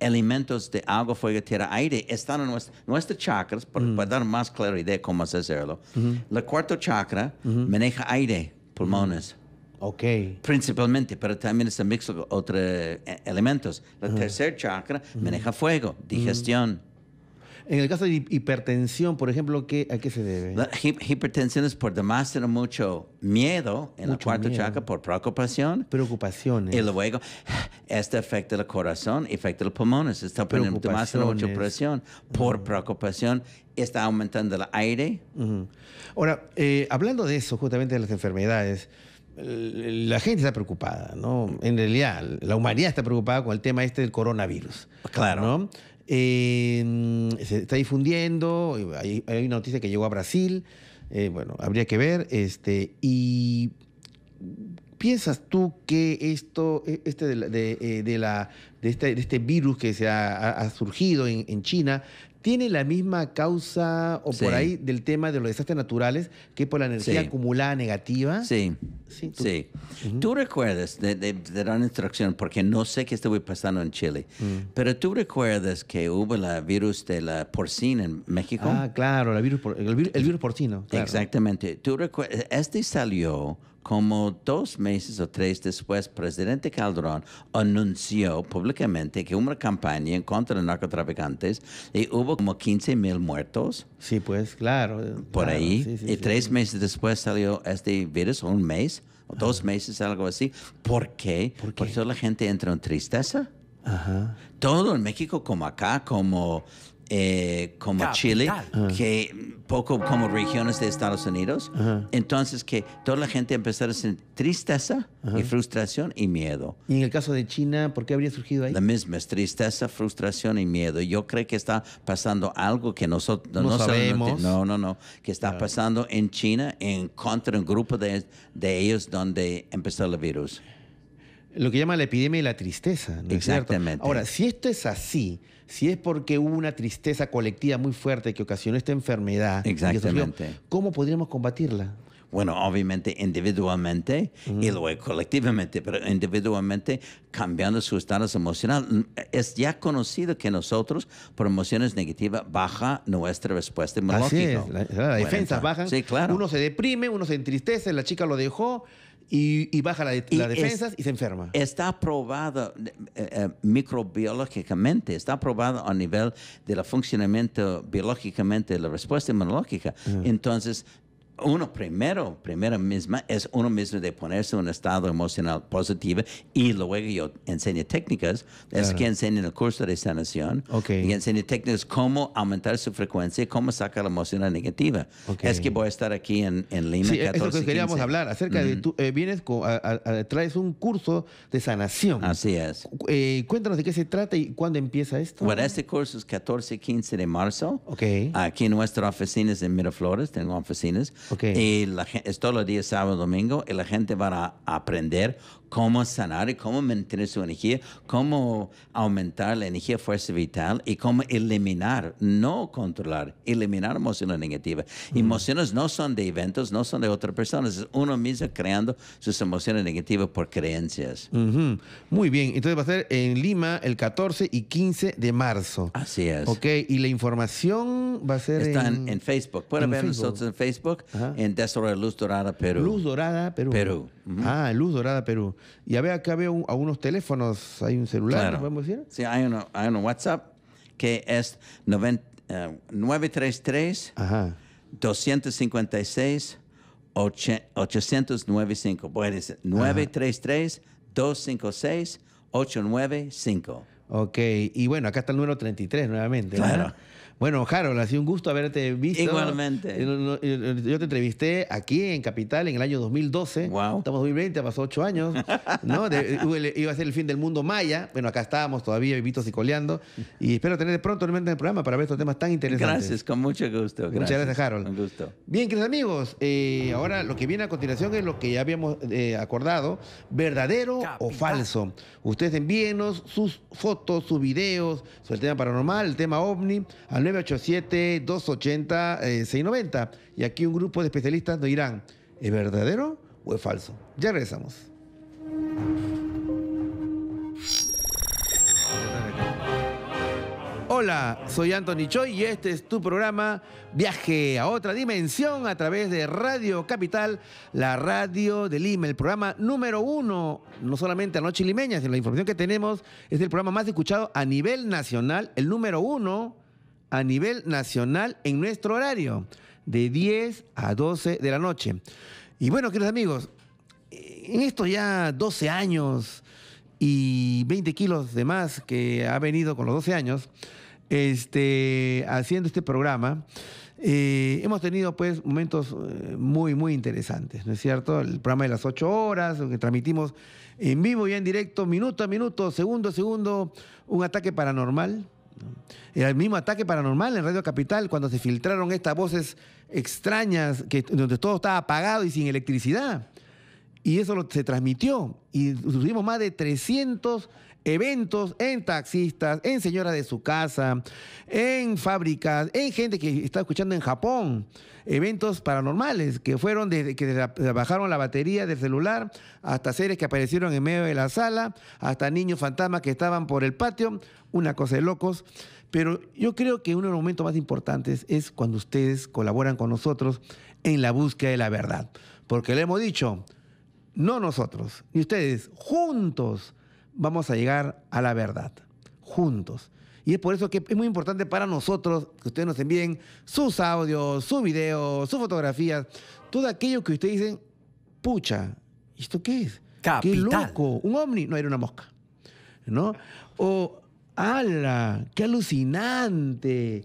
elementos de agua, fuego, tierra, aire están en nuestros chakras, para dar más claridad cómo hacerlo. El cuarto chakra maneja aire, pulmones. Okay. Principalmente, pero también es un mix de otros elementos. El tercer chakra maneja fuego, digestión. En el caso de hipertensión, por ejemplo, ¿a qué se debe? La hipertensión es por demasiado mucho miedo en el cuarto chakra, por preocupación. Preocupaciones. Y luego, este afecta el corazón, afecta los pulmones. Está poniendo demasiado mucha presión. Por preocupación, está aumentando el aire. Ahora, hablando de eso, justamente de las enfermedades, la gente está preocupada, ¿no? En realidad, la humanidad está preocupada con el tema del coronavirus. Claro. ¿No? Se está difundiendo, hay una noticia que llegó a Brasil, bueno, habría que ver, y ¿Piensas tú que esto, este virus que se ha surgido en China, tiene la misma causa o por ahí del tema de los desastres naturales que por la energía acumulada negativa? Sí. Sí. Tú recuerdas, te dan instrucción, porque no sé qué estaba pasando en Chile, pero tú recuerdas que hubo el virus de la porcina en México. Ah, claro, el virus porcino. Claro. Exactamente. Tú recuerdas, este salió como 2 meses o 3 después. Presidente Calderón anunció públicamente que hubo una campaña en contra de narcotraficantes y hubo como 15,000 muertos. Sí, pues, claro. Por ahí. Sí, y 3 meses después salió este virus, o 1 mes o 2 meses, algo así. ¿Por qué? Por eso la gente entra en tristeza. Ajá. Todo en México, como acá, como Capital. Chile, que poco como regiones de Estados Unidos. Entonces, que toda la gente empezó a sentir tristeza y frustración y miedo. ¿Y en el caso de China, por qué habría surgido ahí? La misma, es tristeza, frustración y miedo. Yo creo que está pasando algo que nosotros no sabemos. No. Que está pasando en China en contra de un grupo de ellos donde empezó el virus. Lo que llama la epidemia de la tristeza, ¿no? Exactamente. ¿Es cierto? Ahora, si esto es así, si es porque hubo una tristeza colectiva muy fuerte que ocasionó esta enfermedad, exactamente, ¿cómo podríamos combatirla? Bueno, obviamente individualmente y luego colectivamente, pero individualmente cambiando su estado emocional. Es ya conocido que nosotros, por emociones negativas, baja nuestra respuesta inmunológica. Así es, las defensas bajan. Sí, claro. Uno se deprime, uno se entristece, la chica lo dejó. Y baja las defensas y se enferma. Está probado microbiológicamente, está probado a nivel del funcionamiento biológicamente de la respuesta inmunológica. Entonces, uno primero mismo, es uno mismo de ponerse en un estado emocional positivo, y luego yo enseño técnicas, es que enseño en el curso de sanación, y enseño técnicas cómo aumentar su frecuencia, cómo sacar la emoción negativa. Es que voy a estar aquí en Lima. Sí, 14, es lo que queríamos 15. Hablar, acerca de, tú vienes, traes un curso de sanación. Así es. Cuéntanos de qué se trata y cuándo empieza esto. Bueno, este curso es 14 y 15 de marzo. Aquí en nuestras oficinas en Miraflores, tengo oficinas. Y es todos los días, sábado y domingo, y la gente va a aprender cómo sanar y cómo mantener su energía, cómo aumentar la energía, fuerza vital, y cómo eliminar, no controlar, eliminar emociones negativas. Emociones no son de eventos, no son de otras personas, es uno mismo creando sus emociones negativas por creencias. Muy bien, entonces va a ser en Lima el 14 y 15 de marzo. Así es. Ok, y la información va a ser en Facebook. Pueden ver nosotros en Facebook, en Desarrollo Luz Dorada Perú. Luz Dorada Perú. Ah, Luz Dorada Perú. Y a ver, acá veo algunos teléfonos. Hay un celular, ¿podemos decir? Sí, hay uno, WhatsApp que es 933-256-8095. Puede ser 933-256-895. Ok, y bueno, acá está el número 33 nuevamente. Claro. Bueno, Harold, ha sido un gusto haberte visto. Igualmente. Yo te entrevisté aquí en Capital en el año 2012. Wow. Estamos en 2020, pasó 8 años. ¿No? Iba a ser el fin del mundo maya. Bueno, acá estábamos todavía vivitos y coleando. Y espero tener pronto en el programa para ver estos temas tan interesantes. Gracias, con mucho gusto. Gracias. Muchas gracias, Harold. Un gusto. Bien, queridos amigos, ahora lo que viene a continuación es lo que ya habíamos acordado. ¿Verdadero o falso? Ustedes envíenos sus fotos, sus videos sobre el tema paranormal, el tema ovni, al 987-280-690. Y aquí un grupo de especialistas nos dirán, ¿es verdadero o es falso? Ya regresamos. Hola, soy Anthony Choy y este es tu programa Viaje a Otra Dimensión a través de Radio Capital, la radio de Lima, el programa número 1, no solamente anoche limeña, sino la información que tenemos es el programa más escuchado a nivel nacional, el número 1 a nivel nacional en nuestro horario, de 10 a 12 de la noche. Y bueno, queridos amigos, en estos ya 12 años y 20 kilos de más que ha venido con los 12 años, haciendo este programa, hemos tenido pues momentos muy, muy interesantes, ¿no es cierto? El programa de las 8 horas, que transmitimos en vivo y en directo, minuto a minuto, segundo a segundo, un ataque paranormal. El mismo ataque paranormal en Radio Capital, cuando se filtraron estas voces extrañas, donde todo estaba apagado y sin electricidad. Y eso se transmitió. Y tuvimos más de 300 eventos en taxistas, en señoras de su casa, en fábricas, en gente que está escuchando en Japón. Eventos paranormales que fueron desde que bajaron la batería del celular hasta seres que aparecieron en medio de la sala, hasta niños fantasmas que estaban por el patio. Una cosa de locos. Pero yo creo que uno de los momentos más importantes es cuando ustedes colaboran con nosotros en la búsqueda de la verdad. Porque le hemos dicho, no nosotros, ni ustedes, juntos vamos a llegar a la verdad, juntos. Y es por eso que es muy importante para nosotros que ustedes nos envíen sus audios, sus videos, sus fotografías, todo aquello que ustedes dicen, pucha, ¿esto qué es? Capital. ¡Qué loco! ¿Un ovni? No, era una mosca, ¿no? O... ¡Hala! ¡Qué alucinante!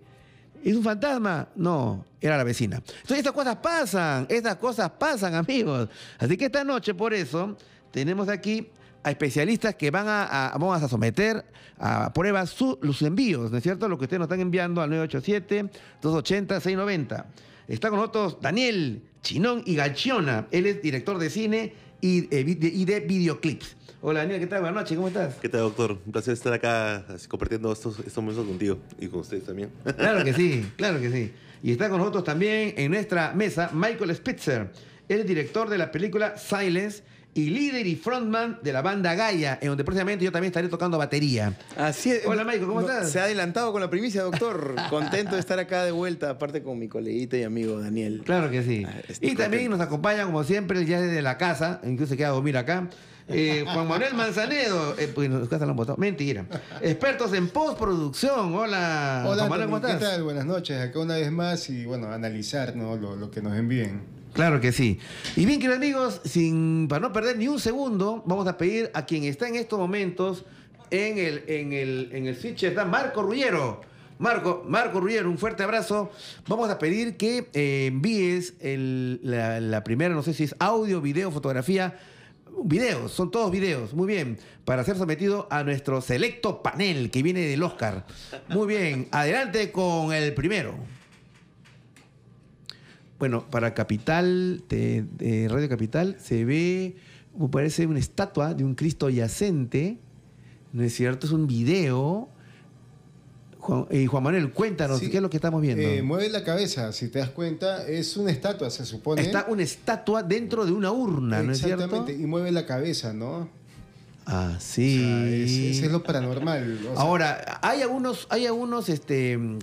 ¿Es un fantasma? No, era la vecina. Entonces, estas cosas pasan, amigos. Así que esta noche, por eso, tenemos aquí a especialistas que vamos a someter a prueba los envíos, ¿no es cierto? Lo que ustedes nos están enviando al 987-280-690. Está con nosotros Daniel Chinón Galchiona. Él es director de cine y de videoclips. Hola, Daniel, ¿qué tal? Buenas noches, ¿cómo estás? ¿Qué tal, doctor? Un placer estar acá compartiendo estos momentos contigo y con ustedes también. Claro que sí, claro que sí. Y está con nosotros también en nuestra mesa Michael Spitzer, el director de la película Silence y líder y frontman de la banda Gaia, en donde próximamente yo también estaré tocando batería. Así es. Hola, Michael, ¿cómo estás? Se ha adelantado con la primicia, doctor. Contento de estar acá de vuelta, aparte con mi coleguita y amigo Daniel. Claro que sí. Y también nos acompaña, como siempre, ya desde la casa, incluso se queda a dormir acá, Juan Manuel Manzanedo, pues en casa lo han votado. Mentira. Expertos en postproducción. Hola, Juan Manuel, ¿cómo estás? ¿Qué tal? Buenas noches. Acá una vez más y bueno, analizar, ¿no? lo que nos envíen. Claro que sí. Y bien, queridos amigos, para no perder ni un segundo, vamos a pedir a quien está en estos momentos en el switch, está Marco Ruggiero. Marco Ruggiero, un fuerte abrazo. Vamos a pedir que envíes la primera, no sé si es audio, video, fotografía. Videos, son todos videos, muy bien, para ser sometido a nuestro selecto panel que viene del Oscar. Muy bien, adelante con el primero. Bueno, para Capital, de Radio Capital, se ve, me parece, una estatua de un Cristo yacente, ¿no es cierto? Es un video. Juan Manuel, cuéntanos, sí. ¿Qué es lo que estamos viendo? Mueve la cabeza, si te das cuenta, es una estatua, se supone. Está una estatua dentro de una urna, ¿no es cierto? Exactamente, y mueve la cabeza, ¿no? Ah, sí. O sea, ese es lo paranormal. O sea. Ahora, hay algunos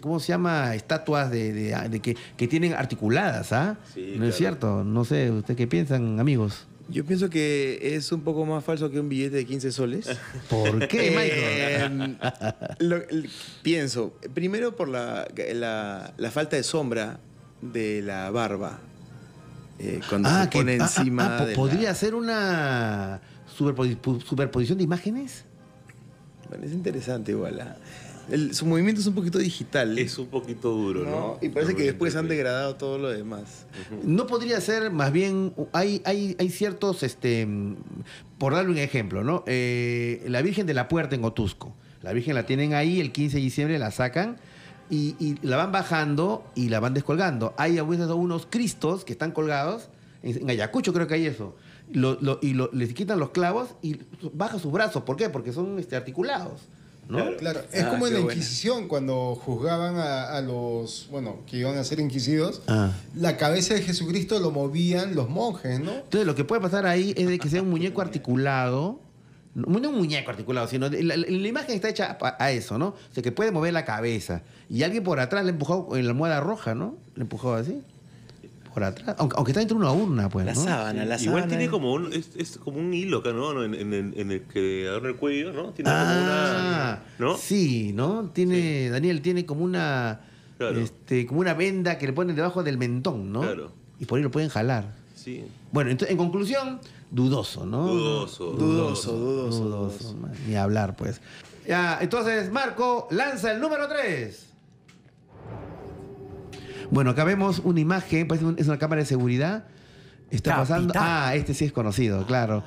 ¿cómo se llama? Estatuas que tienen articuladas, ¿ah? Sí, ¿no claro. es cierto? No sé, ¿ustedes qué piensan, amigos? Yo pienso que es un poco más falso que un billete de 15 soles. ¿Por qué, Michael? Pienso, primero por la falta de sombra de la barba. Cuando se pone encima de ¿podría ser una superposición de imágenes? Bueno, es interesante igual. Su movimiento es un poquito digital. Es un poquito duro, ¿no? Y parece que después han degradado todo lo demás. No podría ser, más bien, hay ciertos, por darle un ejemplo, ¿no? La Virgen de la Puerta en Otusco. La Virgen la tienen ahí, el 15 de diciembre la sacan y la van bajando y la van descolgando. Hay a veces unos cristos que están colgados, en Ayacucho creo que hay eso. Les quitan los clavos y baja sus brazos. ¿Por qué? Porque son articulados. ¿No? Claro, es como en la Inquisición, cuando juzgaban a los, bueno, que iban a ser inquisidos, la cabeza de Jesucristo lo movían los monjes, ¿no? Entonces lo que puede pasar ahí es de que sea un muñeco articulado, no un muñeco articulado, sino la imagen está hecha a eso, ¿no? O sea, que puede mover la cabeza. Y alguien por atrás le empujó en la almohada roja, ¿no? Le empujó así. Por atrás, aunque está dentro de una urna, pues. La ¿no? sábana, la igual sábana. Igual tiene como es como un hilo acá, ¿no? En el que adorna el cuello, ¿no? Tiene como una. ¿No? Sí, ¿no? Tiene. Sí. Daniel tiene como una. Claro. Como una venda que le ponen debajo del mentón, ¿no? Claro. Y por ahí lo pueden jalar. Sí. Bueno, entonces, en conclusión, dudoso, ¿no? Dudoso. Ni hablar, pues. Ya, entonces, Marco, lanza el número 3. Bueno, acá vemos una imagen, es una cámara de seguridad. Está pasando. Este sí es conocido, claro.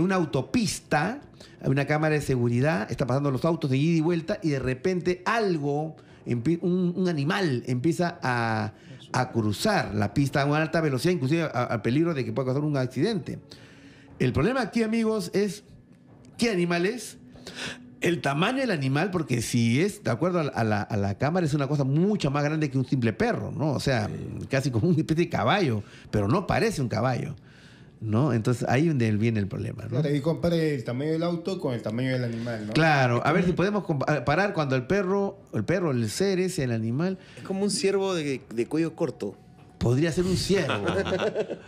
Una autopista, una cámara de seguridad, está pasando los autos de ida y vuelta y de repente algo, un animal empieza a cruzar la pista a una alta velocidad, inclusive al peligro de que pueda causar un accidente. El problema aquí, amigos, es qué animal es, el tamaño del animal, porque si es, de acuerdo a la cámara, es una cosa mucho más grande que un simple perro, ¿no? O sea, sí, casi como una especie de caballo, pero no parece un caballo, ¿no? Entonces ahí viene el problema, ¿no? Claro, y compare el tamaño del auto con el tamaño del animal, ¿no? Claro, a ver si podemos comparar cuando el ser ese, el animal... Es como un ciervo de cuello corto. Podría ser un ciervo.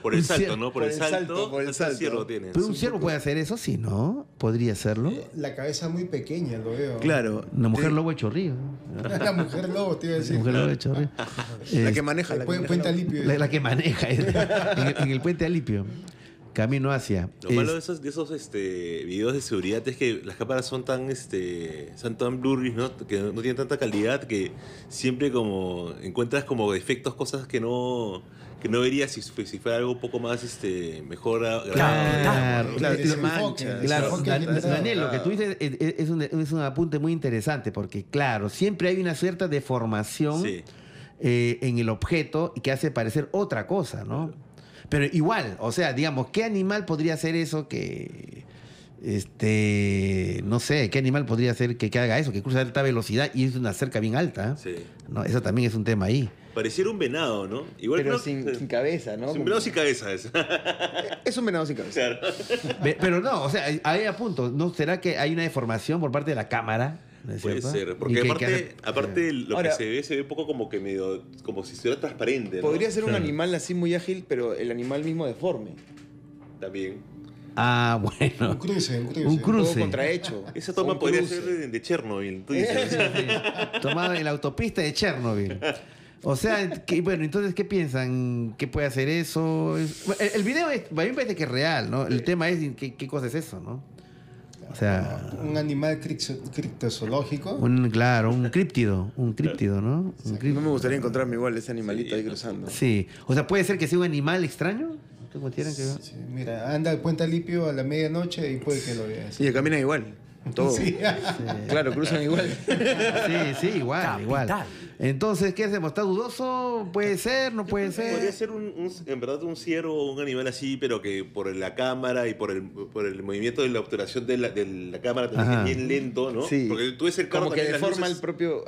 Por el salto, ¿no? Por el salto. Ciervo tiene. Pero un ciervo puede hacer eso, sí, ¿no? Podría hacerlo. La cabeza muy pequeña, lo veo. Claro. La mujer lobo de Chorrillos. La mujer lobo, te iba a decir. La mujer lobo de Chorrillos. La que maneja. Puente Alipio. La que maneja. En el Puente Alipio. Camino hacia. Lo malo de esos videos de seguridad es que las cámaras son tan blurry, ¿no? Que no tienen tanta calidad, que siempre como encuentras como defectos, cosas que no verías si fuera algo un poco más mejor grabado. Claro, Daniel, lo que tú dices es un apunte muy interesante, porque claro, siempre hay una cierta deformación, sí, en el objeto que hace parecer otra cosa, ¿no? Claro. Pero igual, o sea, digamos, ¿qué animal podría hacer eso que... no sé, ¿qué animal podría hacer que haga eso? Que cruza a alta velocidad y es una cerca bien alta. Sí. No, eso también es un tema ahí. Pareciera un venado, ¿no? Igual, pero sin cabeza, ¿no? Es un venado sin cabeza. Es un venado sin cabeza. Claro. Pero no, o sea, ahí apunto. ¿No será que hay una deformación por parte de la cámara? ¿No es cierto? Puede ser, porque aparte lo ahora, que se ve un poco como que medio, como si fuera transparente, ¿no? Podría ser un animal así muy ágil, pero el animal mismo deforme. También. Ah, bueno. Un cruce. Todo contrahecho. Esa toma podría ser de Chernobyl, tú dices. Tomada en la autopista de Chernobyl. O sea, bueno, entonces, ¿qué piensan? ¿Qué puede hacer eso? El video, a mí me parece que es real, ¿no? El tema es qué cosa es eso, ¿no? O sea, un animal criptozoológico. Un críptido. Un críptido, ¿no? Un críptido. No me gustaría encontrarme igual ese animalito, sí, ahí cruzando. Sí. O sea, ¿puede ser que sea un animal extraño? Sí, mira, anda al Puente Alipio a la medianoche y puede que lo veas. Y camina igual. Todo. Sí. Sí. Claro, cruzan igual. Sí, igual, Capital. Igual. Entonces, ¿qué hacemos? ¿Está dudoso? ¿Puede ser? ¿No puede ser? Podría ser en verdad un ciervo o un animal así, pero que por la cámara y por el movimiento de la obturación de la cámara también es bien lento, ¿no? Sí. Porque tú ves el carro como que deforma al propio...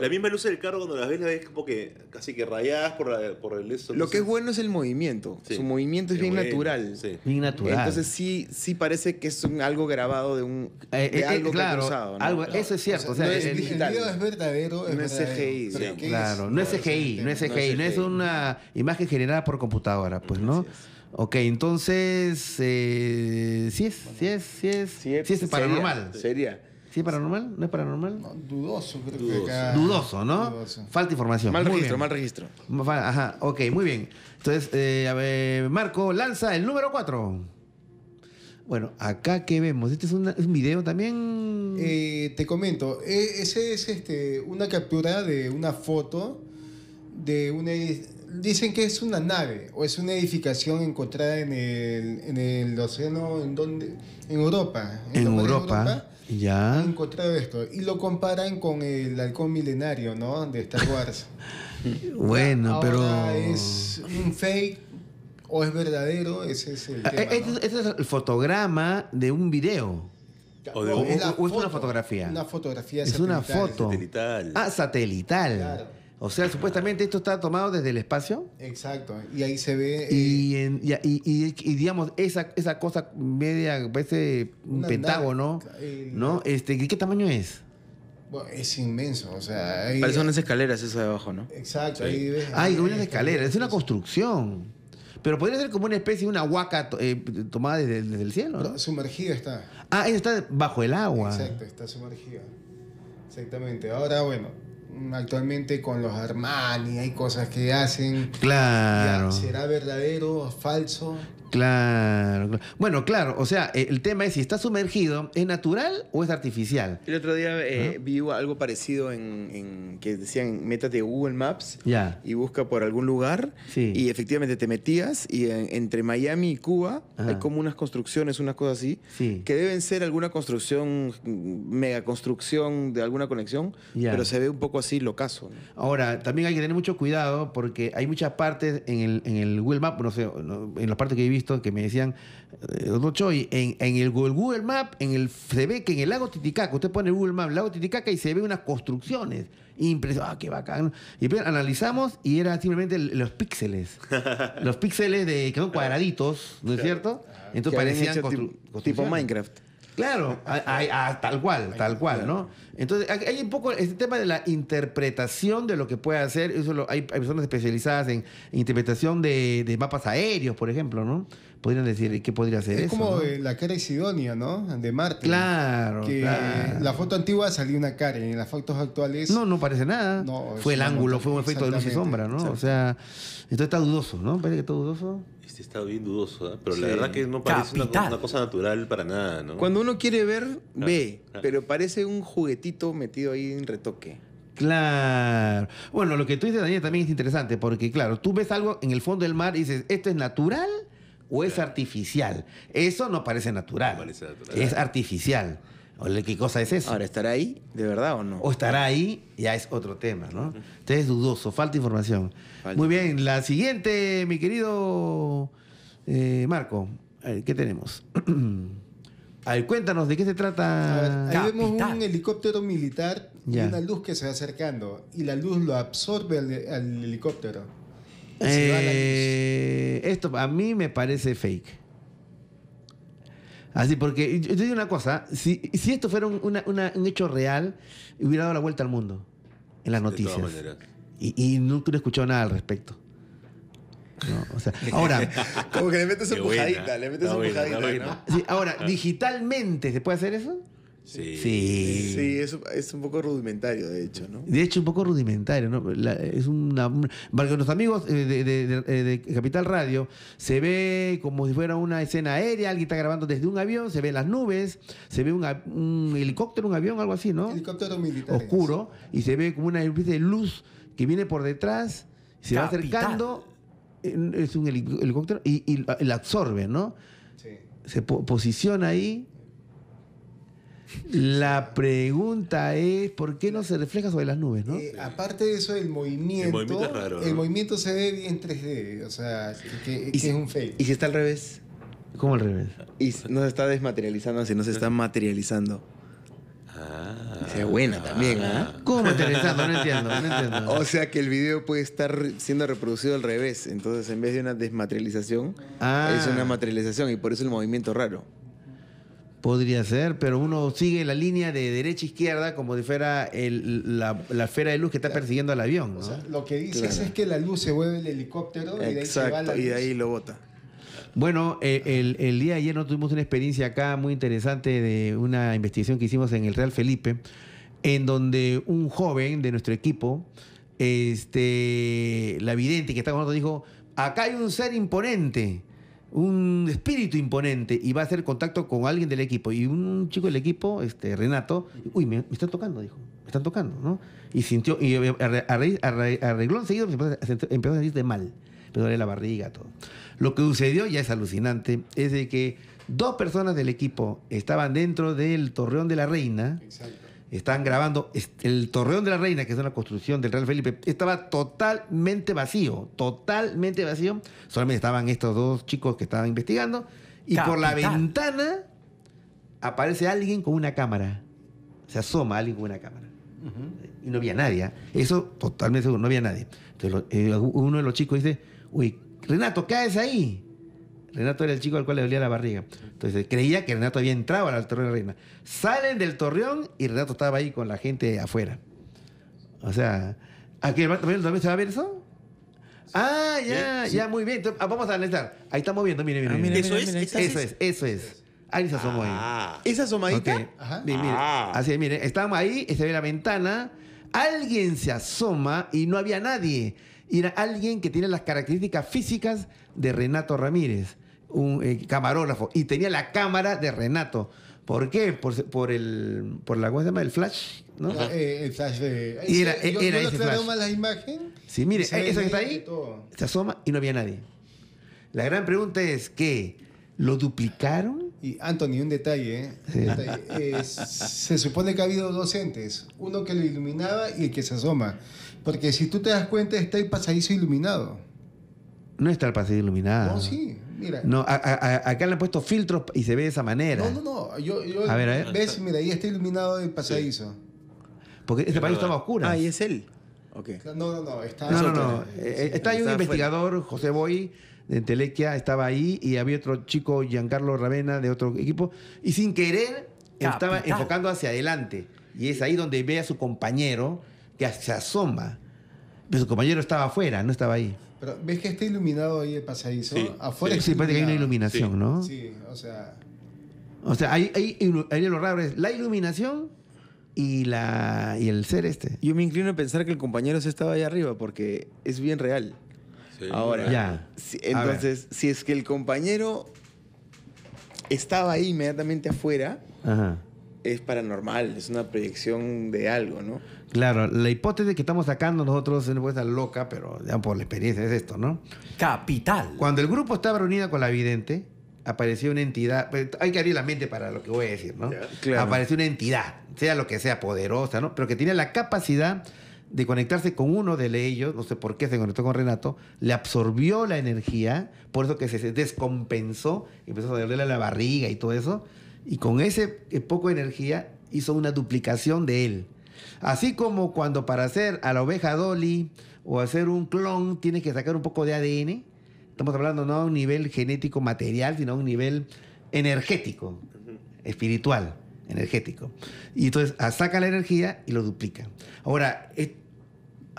La misma luz del carro, cuando la ves como que casi que rayadas por el... Eso, lo que es bueno es el movimiento. Sí. Su movimiento es bien natural. Sí. Bien natural. Entonces sí parece que es algo grabado de un... algo claro, cruzado, ¿no? Algo, claro. Eso es cierto. O sea, no es digital. El video es verdadero. No es CGI. Sí. Claro, no es CGI. No es una imagen generada por computadora, pues, ¿no? Ok, entonces... Sí es paranormal. Sería. ¿Sí es paranormal? ¿No es paranormal? No, dudoso, creo que acá... Dudoso, ¿no? Dudoso. Falta información. Mal registro. Ajá, ok, muy bien. Entonces, a ver, Marco, lanza el número 4. Bueno, acá ¿qué vemos? ¿Este es un video también? Te comento. Ese es una captura de una foto de una... Dicen que es una nave o es una edificación encontrada en el océano, en Europa. En Europa. Ya. Han encontrado esto. Y lo comparan con el halcón milenario, ¿no? De Star Wars. Bueno, ahora pero... es un fake. ¿O es verdadero? Ese es el tema, ¿no? Este es el fotograma de un video. ¿O es una fotografía? Una fotografía es satelital. Es una foto. Satelital. Ah, satelital. Claro. O sea, supuestamente esto está tomado desde el espacio. Exacto. Y ahí se ve... Y digamos, esa cosa media, parece un pentágono, ¿no? ¿Qué tamaño es? Bueno, es inmenso, o sea... Parecen unas escaleras eso de abajo, ¿no? Exacto. Sí. Ahí ves... Hay unas escaleras. Es una construcción. Pero podría ser como una especie de una huaca tomada desde el cielo, ¿no? Sumergida está. Ah, ella está bajo el agua. Exacto, está sumergida. Exactamente. Ahora, bueno, actualmente con los Armani hay cosas que hacen. Claro. ¿Será verdadero o falso? Claro. Bueno, claro. O sea, el tema es si está sumergido, ¿es natural o es artificial? El otro día vi algo parecido en que decían, métete Google Maps y busca por algún lugar. Sí. Y efectivamente te metías y entre Miami y Cuba hay como unas construcciones, unas cosas así, que deben ser alguna construcción, megaconstrucción de alguna conexión, pero se ve un poco así locazo, ¿no? Ahora, también hay que tener mucho cuidado porque hay muchas partes en el Google Maps, no sé, en las partes que he visto, visto que me decían, don Choy, en el Google Maps, se ve que en el lago Titicaca, usted pone el Google Maps, lago Titicaca, y se ve unas construcciones. Impresionante, ¡ah, qué bacán! Y pues, analizamos y eran simplemente los píxeles. Los píxeles que son cuadraditos, ¿no es cierto? Entonces parecían tipo Minecraft. Claro, tal cual, ¿no? Entonces, hay un poco este tema de la interpretación de lo que puede hacer. Eso hay personas especializadas en interpretación de mapas aéreos, por ejemplo, ¿no? Podrían decir, ¿qué podría hacer eso? Es como la cara de Sidonia, ¿no? De Marte. Claro, que claro. La foto antigua salió una cara y en las fotos actuales... No, no parece nada. No, fue el ángulo, fue un efecto de luz y sombra, ¿no? O sea, entonces está dudoso, ¿no? Parece que está dudoso. Está bien dudoso, ¿eh? Pero sí, la verdad que no parece una cosa natural para nada, ¿no? Cuando uno quiere ver, ve, pero parece un juguetito metido ahí en retoque. Claro. Bueno, lo que tú dices, Daniel, también es interesante, porque claro, tú ves algo en el fondo del mar y dices, ¿esto es natural o es artificial? Eso no parece natural. No parece natural. Es artificial. ¿Qué cosa es eso? Ahora, ¿estará ahí de verdad o no? O estará ahí, ya es otro tema, ¿no? Entonces es dudoso, falta información. Muy bien, la siguiente, mi querido Marco. A ver, ¿qué tenemos? A ver, cuéntanos, ¿de qué se trata? A ver, ahí vemos un helicóptero militar y una luz que se va acercando. Y la luz lo absorbe al helicóptero. Se va la luz. Esto a mí me parece fake. Así, porque yo digo una cosa, si esto fuera un hecho real, hubiera dado la vuelta al mundo en las noticias. De todas maneras. Y nunca he escuchado nada al respecto. No, o sea, ahora, como que le metes empujadita, ¿no? Sí, ahora, ¿digitalmente se puede hacer eso? Sí. Sí, sí, eso es un poco rudimentario, de hecho, ¿no? De hecho, un poco rudimentario, ¿no? Es una... Porque los amigos de Capital Radio, se ve como si fuera una escena aérea, alguien está grabando desde un avión, se ven las nubes, se ve un helicóptero, un avión, algo así, ¿no? Helicóptero militar. Oscuro, y se ve como una especie de luz que viene por detrás, se va acercando, es un helicóptero, y la absorbe, ¿no? Sí. Se posiciona ahí. La pregunta es, ¿por qué no se refleja sobre las nubes, no? Aparte de eso, el movimiento es raro, ¿no? El movimiento se ve bien 3D, o sea, que es un fake. ¿Y si está al revés? ¿Cómo al revés? Y no se está desmaterializando, sino se está materializando. O sea, buena también, ¿eh? ¿Cómo materializando? No entiendo. O sea que el video puede estar siendo reproducido al revés. Entonces, en vez de una desmaterialización, es una materialización, y por eso el movimiento raro. Podría ser, pero uno sigue la línea de derecha a izquierda como si fuera la esfera de luz que está persiguiendo al avión, ¿no? O sea, lo que dices es que la luz se vuelve el helicóptero. Exacto, y de ahí se va la luz. Y de ahí lo bota. Bueno, el día de ayer nos tuvimos una experiencia acá muy interesante de una investigación que hicimos en el Real Felipe, en donde un joven de nuestro equipo, la vidente que está con nosotros, dijo, acá hay un ser imponente, un espíritu imponente, y va a hacer contacto con alguien del equipo. Y un chico del equipo, Renato, uy, me están tocando, dijo, me están tocando, ¿no? Y sintió, y arreglón seguido empezó a sentirse mal, empezó a doler la barriga, todo. Lo que sucedió ya es alucinante, es de que dos personas del equipo estaban dentro del Torreón de la Reina. Exacto. Estaban grabando el Torreón de la Reina, que es una construcción del Real Felipe, estaba totalmente vacío, solamente estaban estos dos chicos que estaban investigando, y por la ventana aparece alguien con una cámara, se asoma alguien con una cámara. Y no había nadie, eso totalmente seguro, no había nadie. Entonces uno de los chicos dice, uy, Renato, ¿qué haces ahí? Renato era el chico al cual le dolía la barriga. Entonces creía que Renato había entrado al Torreón de la Reina. Salen del Torreón y Renato estaba ahí con la gente afuera. O sea, ¿a qué también se va a ver eso? Sí. Ah, ya, sí. Ya, muy bien. Entonces, vamos a analizar. Ahí estamos viendo, miren. Eso es. Alguien se asomó ahí. ¿Esa asomadita? Okay. Ajá. Así, miren, estábamos ahí, se ve la ventana. Alguien se asoma y no había nadie. Y era alguien que tiene las características físicas de Renato Ramírez, un camarógrafo, y tenía la cámara de Renato. ¿Por qué? Por ¿cómo se llama? El flash, ¿no? El flash de... Y era ese flash. Más la imagen. Sí, mire, eso que está ahí, se asoma y no había nadie. La gran pregunta es, ¿qué? ¿Lo duplicaron? Y Anthony, un detalle, ¿eh? Sí. Un detalle. Se supone que ha habido dos entes, uno que lo iluminaba y el que se asoma. Porque si tú te das cuenta, está el pasadizo iluminado. No está el pasadizo iluminado. No, sí. Mira. No, acá le han puesto filtros y se ve de esa manera. No, no, no. Yo a ver, a ver. ¿Ves? Mira, ahí está iluminado el pasadizo. Porque este país está a oscuras. Ah, y es él. Okay. No, no, no. Está, no, no, no. Está ahí un investigador, fuera. José Boy, de Entelequia, estaba ahí, y había otro chico, Giancarlo Ravena, de otro equipo, y sin querer estaba enfocando hacia adelante. Y es ahí donde ve a su compañero que se asoma. Pero su compañero estaba afuera, no estaba ahí. Pero ves que está iluminado ahí el pasadizo. Sí, afuera sí, parece que hay una iluminación, sí, ¿no? Sí, o sea. O sea, ahí lo raro es la iluminación y el ser este. Yo me inclino a pensar que el compañero se estaba allá arriba porque es bien real. Sí, ahora, ya. Si, entonces, si es que el compañero estaba ahí inmediatamente afuera. Ajá. Es paranormal, es una proyección de algo, ¿no? Claro, la hipótesis que estamos sacando nosotros es una cosa loca, pero ya por la experiencia es esto, ¿no? Capital. Cuando el grupo estaba reunido con la vidente, apareció una entidad, pues hay que abrir la mente para lo que voy a decir, ¿no? Claro. Apareció una entidad, sea lo que sea, poderosa, ¿no? Pero que tenía la capacidad de conectarse con uno de ellos, no sé por qué se conectó con Renato, le absorbió la energía, por eso que se descompensó, empezó a dolerle la barriga y todo eso. Y con ese poco de energía hizo una duplicación de él. Así como cuando para hacer a la oveja Dolly o hacer un clon tienes que sacar un poco de ADN, estamos hablando no a un nivel genético material, sino a un nivel energético, espiritual, energético. Y entonces saca la energía y lo duplica. Ahora,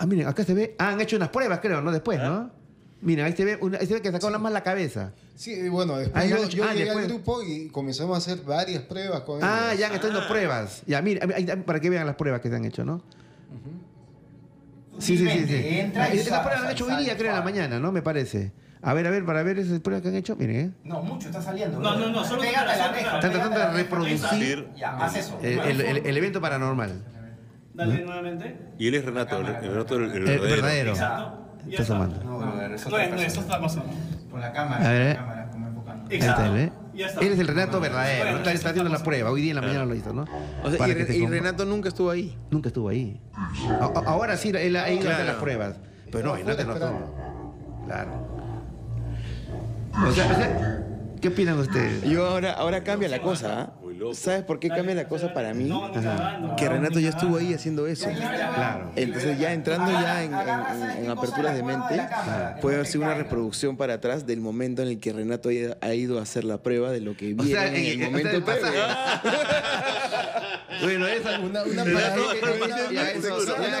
miren, acá se ve, han hecho unas pruebas, creo, ¿no? Después, ¿no? Mira, ahí se ve que sacó la más la cabeza. Sí, bueno, después yo llegué después al grupo y comenzamos a hacer varias pruebas con ellos. Ah, ya han estado haciendo pruebas. Ya, mira, para que vean las pruebas que se han hecho, ¿no? Uh-huh. Sí, sí, sí, sí. Entra y esas pruebas las han hecho hoy día, creo, en la mañana, ¿no? Me parece. A ver, para ver esas pruebas que han hecho, miren, ¿eh? No, mucho, está saliendo. No, no, no, solo pégate la reja. Están tratando de reproducir el evento paranormal. Dale nuevamente. Y él es Renato, el verdadero. Exacto. Estás amando. No, eso está pasando. Por la cámara, como enfocando. Exacto. Él es el Renato verdadero. No está haciendo la prueba. Hoy día en la mañana lo hizo, ¿no? O sea, y Renato nunca estuvo ahí. Nunca estuvo ahí. Ahora sí, él ha ido a hacer las pruebas. Pero no, Renato no estuvo. Claro. O sea, ¿qué opinan ustedes? Ahora cambia la cosa, ¿eh? ¿Sabes por qué cambia la cosa para mí? Ajá. Que Renato ya estuvo ahí haciendo eso. Claro. Entonces ya entrando ya en aperturas de mente, puede haber sido una reproducción para atrás del momento en el que Renato ha ido a hacer la prueba de lo que vieron en el momento previo. Bueno, esa es una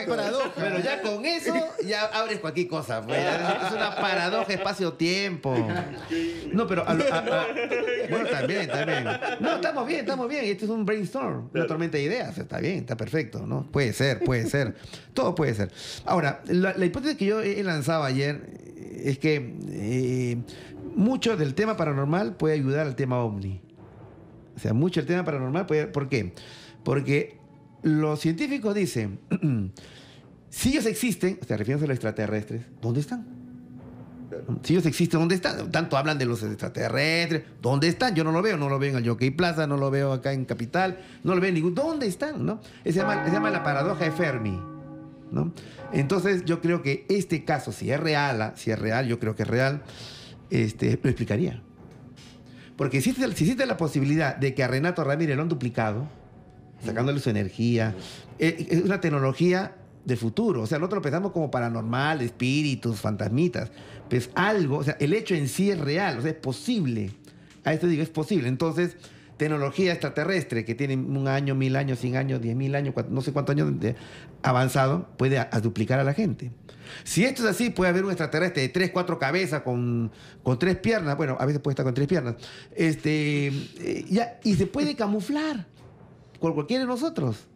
paradoja. Pero ya con eso, ya abres cualquier cosa. Pues. Es una paradoja espacio-tiempo. No, pero... bueno, también. No, estamos bien. Esto es un brainstorm, una tormenta de ideas. Está bien, está perfecto, ¿no? Puede ser. Todo puede ser. Ahora, la hipótesis que yo he lanzado ayer es que mucho del tema paranormal puede ayudar al tema ovni. O sea, mucho el tema paranormal puede... ¿Por qué? Porque los científicos dicen, si ellos existen, o sea, refiriéndose a los extraterrestres, ¿dónde están? Si ellos existen, ¿dónde están? Tanto hablan de los extraterrestres, ¿dónde están? Yo no lo veo en el Jockey Plaza, no lo veo acá en Capital, no lo veo en ningún... ¿Dónde están? ¿No? Se llama la paradoja de Fermi, ¿no? Entonces, yo creo que este caso, si es real, yo creo que es real, lo explicaría. Porque si existe la posibilidad de que a Renato Ramírez lo han duplicado, sacándole su energía. Es una tecnología de futuro. O sea, nosotros lo pensamos como paranormal, espíritus, fantasmitas. Pues algo, o sea, el hecho en sí es real, o sea, es posible. A esto digo, es posible. Entonces, tecnología extraterrestre que tiene 1 año, 1000 años, 100 años, 10.000 años, no sé cuántos años de avanzado, puede duplicar a la gente. Si esto es así, puede haber un extraterrestre de 3, 4 cabezas con 3 piernas. Bueno, a veces puede estar con 3 piernas. Y se puede camuflar. Con cualquiera de nosotros.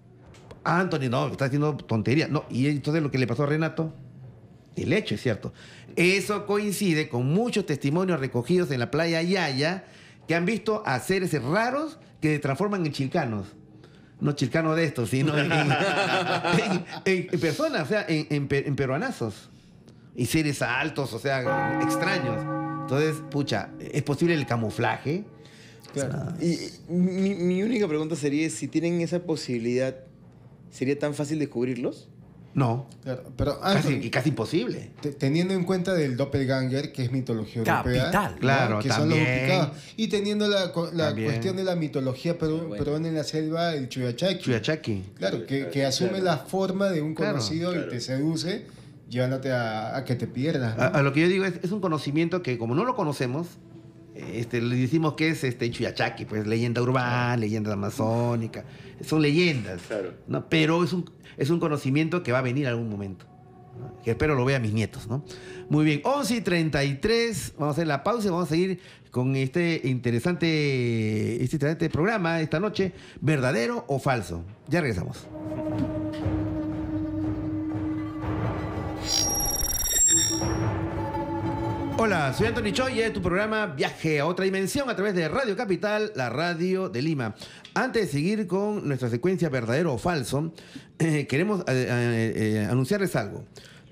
Anthony, no, está haciendo tontería. No, y entonces lo que le pasó a Renato, el hecho es cierto. Eso coincide con muchos testimonios recogidos en la playa Yaya que han visto a seres raros que se transforman en chilcanos. No chilcanos de estos, sino en personas, o sea, en peruanazos. Y seres altos, o sea, extraños. Entonces, pucha, ¿es posible el camuflaje? Claro. Y mi única pregunta sería si tienen esa posibilidad, ¿sería tan fácil descubrirlos? No. Claro, pero Anthony, casi imposible. Teniendo en cuenta del doppelganger, que es mitología europea. Capital, claro, que también. Son los ubicados. Y teniendo la cuestión de la mitología peruana en la selva, el Chuyachaki. Claro, que asume la forma de un conocido y te seduce, llevándote a que te pierdas, ¿no? A lo que yo digo es un conocimiento que, como no lo conocemos, le decimos que es Chuyachaki, pues leyenda urbana, leyenda amazónica, son leyendas, ¿no? Pero es un conocimiento que va a venir algún momento, ¿no? Que espero lo vea mis nietos, ¿no? Muy bien, 11:33, vamos a hacer la pausa y vamos a seguir con este interesante programa esta noche, ¿verdadero o falso? Ya regresamos. Hola, soy Anthony Choy y este es tu programa Viaje a Otra Dimensión a través de Radio Capital, la radio de Lima. Antes de seguir con nuestra secuencia verdadero o falso, queremos anunciarles algo.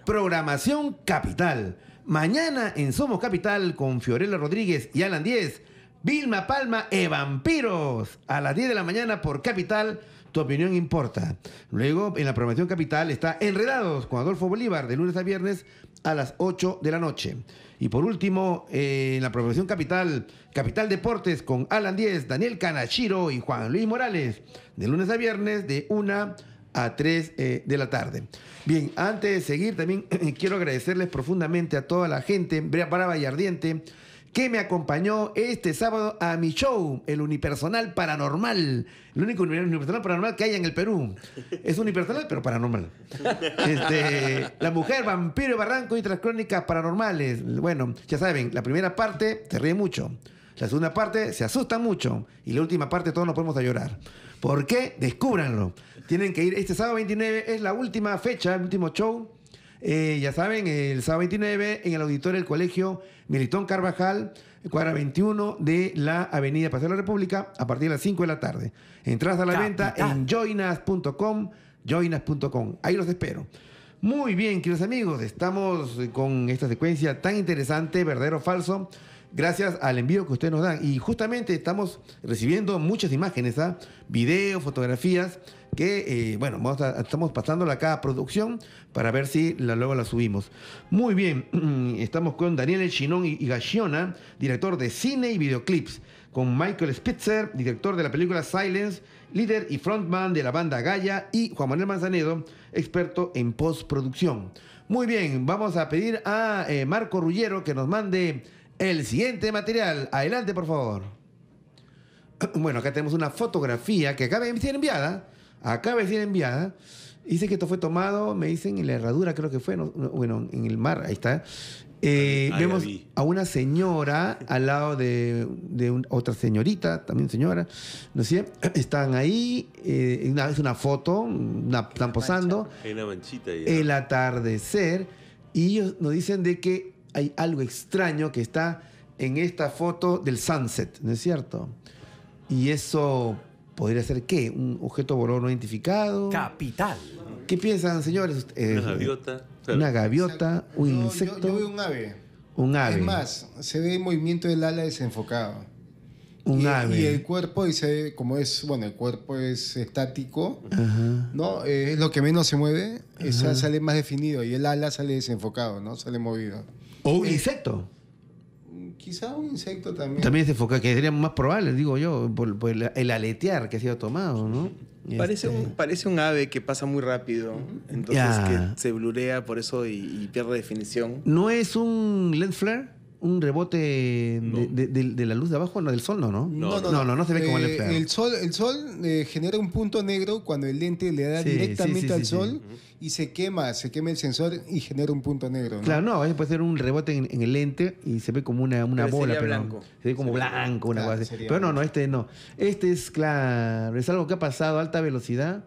Programación Capital. Mañana en Somos Capital con Fiorella Rodríguez y Alan Díez, Vilma Palma e Vampiros. A las 10 de la mañana por Capital, tu opinión importa. Luego, en la programación Capital está Enredados con Adolfo Bolívar, de lunes a viernes a las 8 de la noche. Y por último, en la programación Capital, Capital Deportes con Alan Díez, Daniel Kanashiro y Juan Luis Morales, de lunes a viernes de 1 a 3 de la tarde. Bien, antes de seguir también quiero agradecerles profundamente a toda la gente brava y ardiente que me acompañó este sábado a mi show, el unipersonal paranormal, el único unipersonal paranormal que hay en el Perú. Es unipersonal, pero paranormal. La mujer, vampiro y barranco y otras crónicas paranormales. Bueno, ya saben, la primera parte se ríe mucho, la segunda parte se asusta mucho y la última parte todos nos ponemos a llorar. ¿Por qué? Descúbranlo. Tienen que ir este sábado 29, es la última fecha, el último show. Ya saben, el sábado 29 en el auditorio del Colegio Melitón Carvajal, cuadra 21 de la Avenida Paseo de la República, a partir de las 5 de la tarde. Entradas a la venta en joinas.com, joinas.com. Ahí los espero. Muy bien, queridos amigos, estamos con esta secuencia tan interesante, verdadero o falso, gracias al envío que ustedes nos dan. Y justamente estamos recibiendo muchas imágenes, videos, fotografías, que, bueno, estamos pasándola acá a producción para ver si luego la subimos. Muy bien, estamos con Daniel Chinón Galchiona, director de cine y videoclips, con Michael Spitzer, director de la película Silence, líder y frontman de la banda Gaia, y Juan Manuel Manzanedo, experto en postproducción. Muy bien, vamos a pedir a Marco Ruggiero que nos mande el siguiente material. Adelante, por favor. Bueno, acá tenemos una fotografía que acaba de ser enviada. Dice que esto fue tomado, me dicen, en la herradura, creo que fue, bueno, en el mar, ahí está. Vemos a una señora al lado de otra señorita, también señora, ¿no es cierto? Están ahí, es una foto, están posando. Hay una manchita ahí. El atardecer. Y ellos nos dicen de que hay algo extraño que está en esta foto del sunset, ¿no es cierto? Y eso podría ser, ¿qué? Un objeto volador no identificado. Capital. ¿Qué piensan, señores? Una gaviota. Una gaviota, un insecto. Yo veo un ave. Un ave. Es más, se ve el movimiento del ala desenfocado. Un ave. Y el cuerpo, y se ve, como es, bueno, el cuerpo es estático, ajá, ¿no? Es lo que menos se mueve, esa sale más definido y el ala sale desenfocado, ¿no? Sale movido. O un insecto. Quizá un insecto también. También se enfoca, que sería más probable, digo yo, por el aletear que ha sido tomado, ¿no? Parece un ave que pasa muy rápido, entonces que se blurea por eso y pierde definición. ¿No es un lens flare? ¿Un rebote de la luz de abajo? No, del sol, ¿no? No se ve como lens flare. El sol genera un punto negro cuando el lente le da directamente al sol y se quema el sensor y genera un punto negro, ¿no? Claro, no, puede ser un rebote en el lente y se ve como una bola, pero blanco. Se ve como blanco, una cosa así. Pero no, no. Este es, claro, es algo que ha pasado a alta velocidad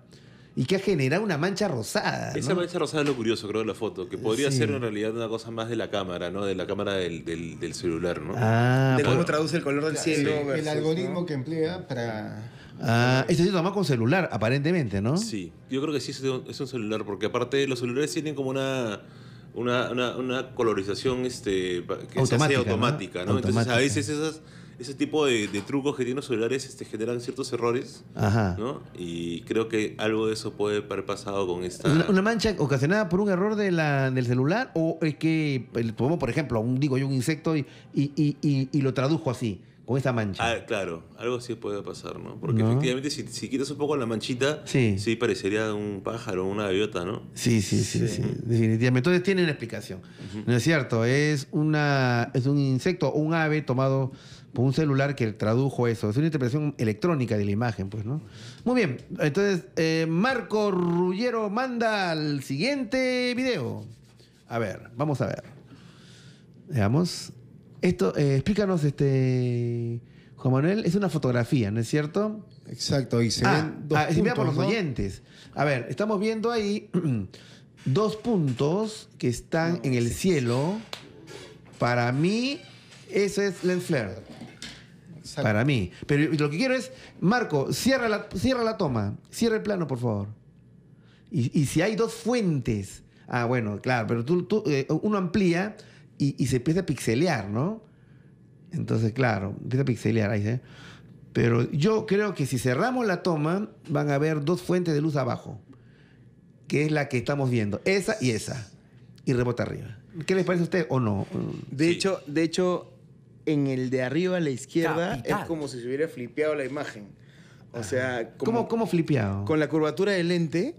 y que ha generado una mancha rosada, ¿no? Esa mancha rosada es lo curioso, creo, de la foto, que podría ser en realidad una cosa más de la cámara, ¿no? De la cámara del celular, ¿no? De cómo traduce el color del cielo. Sí. Versus, el algoritmo, ¿no?, que emplea para... Este se toma con celular, aparentemente, ¿no? Sí, yo creo que sí es un celular, porque aparte los celulares tienen como una colorización que se hace automática, ¿no? Entonces a veces esas ese tipo de trucos que tienen los celulares generan ciertos errores, ajá, ¿no? Y creo que algo de eso puede haber pasado con esta... ¿Una mancha ocasionada por un error de del celular? ¿O es que, por ejemplo, digo yo un insecto y lo tradujo así, con esta mancha? Ah, claro, algo así puede pasar, ¿no? Porque no, efectivamente si quitas un poco la manchita, sí, sí parecería un pájaro, una gaviota, ¿no? Sí, sí, sí, sí, sí, definitivamente. Entonces tiene una explicación, uh-huh, ¿no es cierto? Es un insecto o un ave tomado por un celular que tradujo eso. Es una interpretación electrónica de la imagen, pues, ¿no? Muy bien, entonces Marco Ruggiero manda al siguiente video. A ver, vamos a ver. Veamos. Esto, explícanos, Juan Manuel, es una fotografía, ¿no es cierto? Exacto, y se ven dos puntos. Mira por los oyentes. A ver, estamos viendo ahí dos puntos que están en el cielo. Para mí, eso es lens flare. Exacto. Para mí. Pero lo que quiero es, Marco, cierra la toma. Cierra el plano, por favor. Y si hay dos fuentes. Ah, bueno, claro, pero uno amplía. Y se empieza a pixelear, ¿no? Entonces, claro, empieza a pixelear ahí, ¿eh? Pero yo creo que si cerramos la toma, van a haber dos fuentes de luz abajo, que es la que estamos viendo, esa, y rebota arriba. ¿Qué les parece a usted o no? De hecho, en el de arriba a la izquierda Capital, es como si se hubiera flipeado la imagen. O sea, ¿Cómo flipeado? Con la curvatura del lente,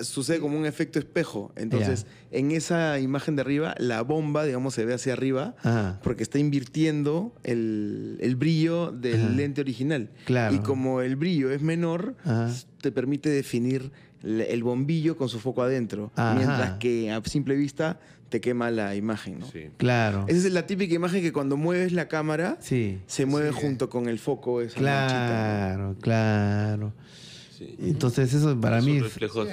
sucede como un efecto espejo. Entonces, en esa imagen de arriba, la bomba, digamos, se ve hacia arriba, ajá, porque está invirtiendo el brillo del, ajá, lente original. Claro. Y como el brillo es menor, ajá, te permite definir el bombillo con su foco adentro, ajá, mientras que a simple vista te quema la imagen, ¿no? Sí. Claro. Esa es la típica imagen que cuando mueves la cámara, sí, se mueve, sí, junto con el foco. Esa, claro, manchita, claro. Sí. Entonces eso para mí es un reflejo. Sí,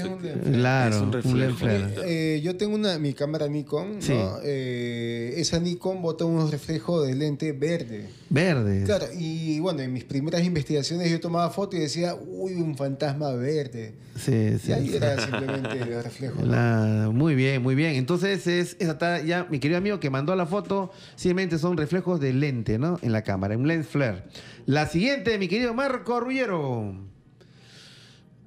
claro, es un reflejo. Yo tengo mi cámara Nikon, sí, ¿no? Esa Nikon bota unos reflejos de lente verde. Verde. Claro, y bueno, en mis primeras investigaciones yo tomaba fotos y decía, uy, un fantasma verde. Sí, sí. Y ahí era simplemente el reflejo. ¿No? Muy bien, muy bien. Entonces está ya mi querido amigo que mandó la foto, simplemente son reflejos de lente, ¿no? En la cámara, un lens flare. La siguiente, mi querido Marco Ruggiero.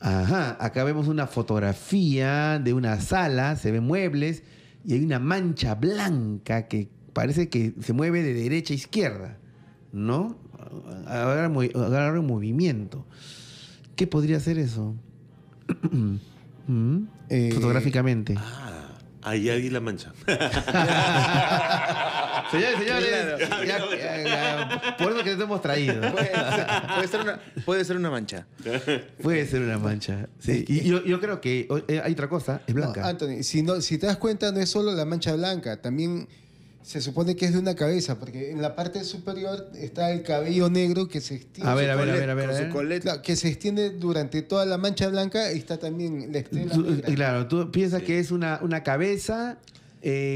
Ajá, acá vemos una fotografía de una sala, se ven muebles y hay una mancha blanca que parece que se mueve de derecha a izquierda, ¿no? Agarra un movimiento. ¿Qué podría ser eso? Fotográficamente. Ahí hay la mancha. Señores, claro, ya, por eso que nos hemos traído. Puede ser una mancha. Puede ser una mancha. Sí. Y yo creo que hay otra cosa, es blanca. No, Anthony, si te das cuenta, no es solo la mancha blanca, también se supone que es de una cabeza, porque en la parte superior está el cabello negro que se extiende. A ver. Que se extiende durante toda la mancha blanca y está también la estela negra. Claro, tú piensas, sí, que es una cabeza.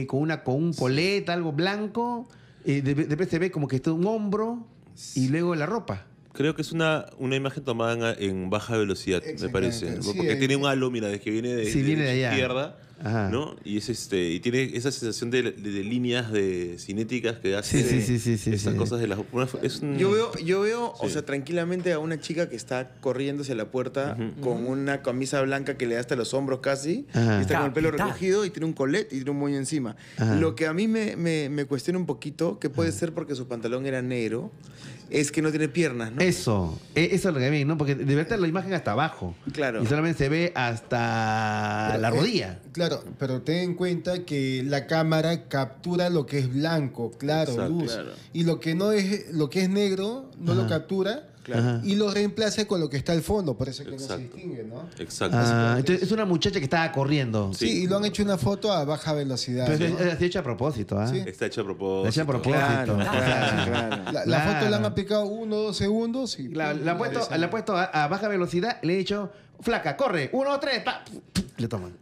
Con un colete, sí, algo blanco, después se ve como que está un hombro, sí, y luego la ropa. Creo que es una imagen tomada en baja velocidad, me parece, sí, porque tiene un halo, mira, que viene de, sí, de viene de allá, izquierda, ajá, ¿no? Y es y tiene esa sensación de líneas de cinéticas que hace, sí, sí, esas, sí, cosas de las. Yo veo, sí, o sea, tranquilamente a una chica que está corriendo hacia la puerta, uh-huh, con una camisa blanca que le da hasta los hombros casi, ajá, y está con el pelo recogido y tiene un colete y tiene un moño encima. Ajá. Lo que a mí me cuestiona un poquito, que puede, ajá, ser porque su pantalón era negro, es que no tiene piernas, ¿no? Eso es lo que a mí, ¿no? Porque de verdad la imagen hasta abajo. Claro. Y solamente se ve hasta la rodilla. Claro, pero ten en cuenta que la cámara captura lo que es blanco, claro, exacto, luz. Claro. Y lo que no es, lo que es negro, no, ajá, lo captura, claro, y lo reemplaza con lo que está al fondo. Por eso es que, exacto, no se distingue, ¿no? Exacto. Entonces es una muchacha que estaba corriendo. Sí, sí, y lo han hecho una foto a baja velocidad. Pero, ¿no? Está hecho a propósito, ¿ah? ¿Eh? Sí. Está hecho a propósito. Está hecho a propósito. Claro. La foto la han aplicado 1 o 2 segundos. Y la han puesto a baja velocidad, le he dicho, flaca, corre, 1, 2, 3, pa, le toman.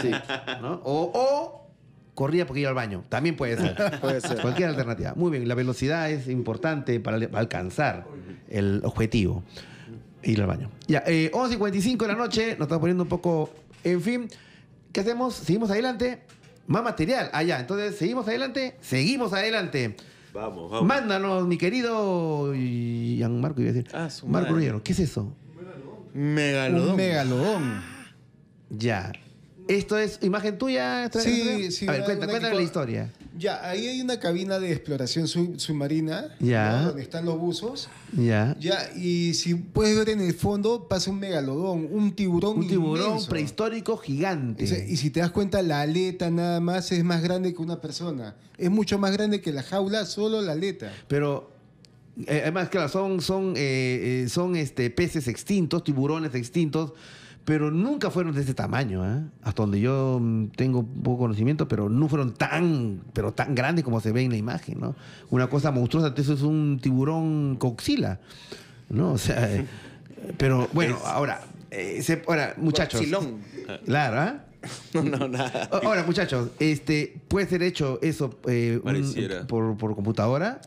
Sí. ¿No? O corría porque iba al baño. También puede ser. Puede ser. Cualquier alternativa. Muy bien, la velocidad es importante para alcanzar el objetivo. Ir al baño. Ya, 11:55 de la noche, nos estamos poniendo un poco. En fin, ¿qué hacemos? ¿Seguimos adelante? Más material. Entonces, seguimos adelante. Vamos, vamos. Mándanos, mi querido Gianmarco, iba a decir. Ah, su Marco Ruggiero, ¿qué es eso? Megalodón. Un megalodón. Ya. ¿Esto es imagen tuya? Sí, sí. A ver, cuéntame la historia. Ya, ahí hay una cabina de exploración submarina, ya, ¿no? Donde están los buzos. Ya. Ya, y si puedes ver en el fondo, pasa un megalodón, un tiburón. Un tiburón inmenso, prehistórico gigante. Y si te das cuenta, la aleta nada más es más grande que una persona. Es mucho más grande que la jaula, solo la aleta. Pero, además, claro, son peces extintos, tiburones extintos. Pero nunca fueron de ese tamaño, ¿eh? Hasta donde yo tengo poco conocimiento, pero no fueron tan grandes como se ve en la imagen, ¿no? Una cosa monstruosa, eso es un tiburón coxila, ¿no? O sea, pero bueno, ahora, muchachos. Coxilón. Claro, ¿eh? No, nada. Ahora, muchachos, ¿puede ser hecho eso por computadora?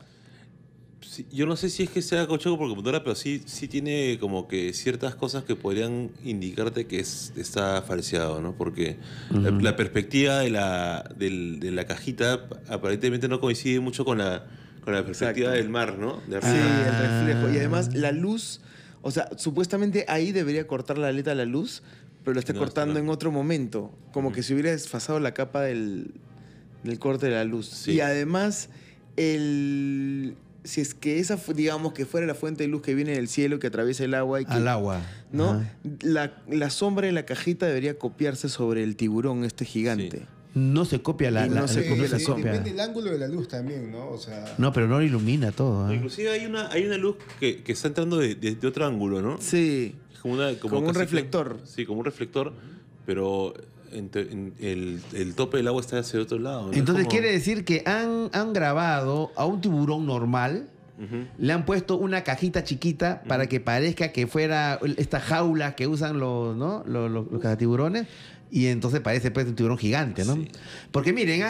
Yo no sé si es que sea cochego por computadora, pero sí tiene como que ciertas cosas que podrían indicarte que está falseado, ¿no? Porque la perspectiva de la cajita aparentemente no coincide mucho con la perspectiva del mar, ¿no? De arriba. Sí, el reflejo. Y además la luz, o sea, supuestamente ahí debería cortar la aleta la luz, pero lo está cortando en otro momento. Como que se hubiera desfasado la capa del corte de la luz. Sí. Y además si es que esa, digamos, que fuera la fuente de luz que viene del cielo, que atraviesa el agua y que, al agua, ¿no? La sombra de la cajita debería copiarse sobre el tiburón este gigante. Sí. No se copia la copia. Depende del ángulo de la luz también, ¿no? O sea, no, pero no ilumina todo, ¿eh? Inclusive hay una luz que está entrando de otro ángulo, ¿no? Sí. Como un reflector. Sí, como un reflector, pero el tope del agua está hacia otro lado, ¿no? Entonces quiere decir que han grabado a un tiburón normal, le han puesto una cajita chiquita para que parezca que fuera esta jaula que usan los cazatiburones, y entonces parece pues un tiburón gigante, ¿no? Sí. Porque miren,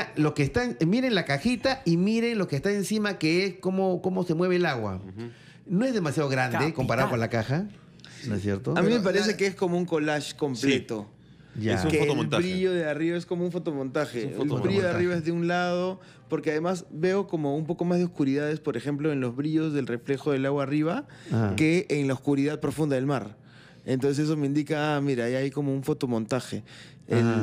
miren la cajita y miren lo que está encima, que es cómo se mueve el agua. No es demasiado grande comparado con la caja, ¿no es cierto? A mí me parece que es como un collage completo. Sí. Ya. Es un fotomontaje. El brillo de arriba es como un fotomontaje. El brillo de arriba es de un lado, porque además veo como un poco más de oscuridades, por ejemplo, en los brillos del reflejo del agua arriba, que en la oscuridad profunda del mar. Entonces eso me indica, mira, ahí hay como un fotomontaje.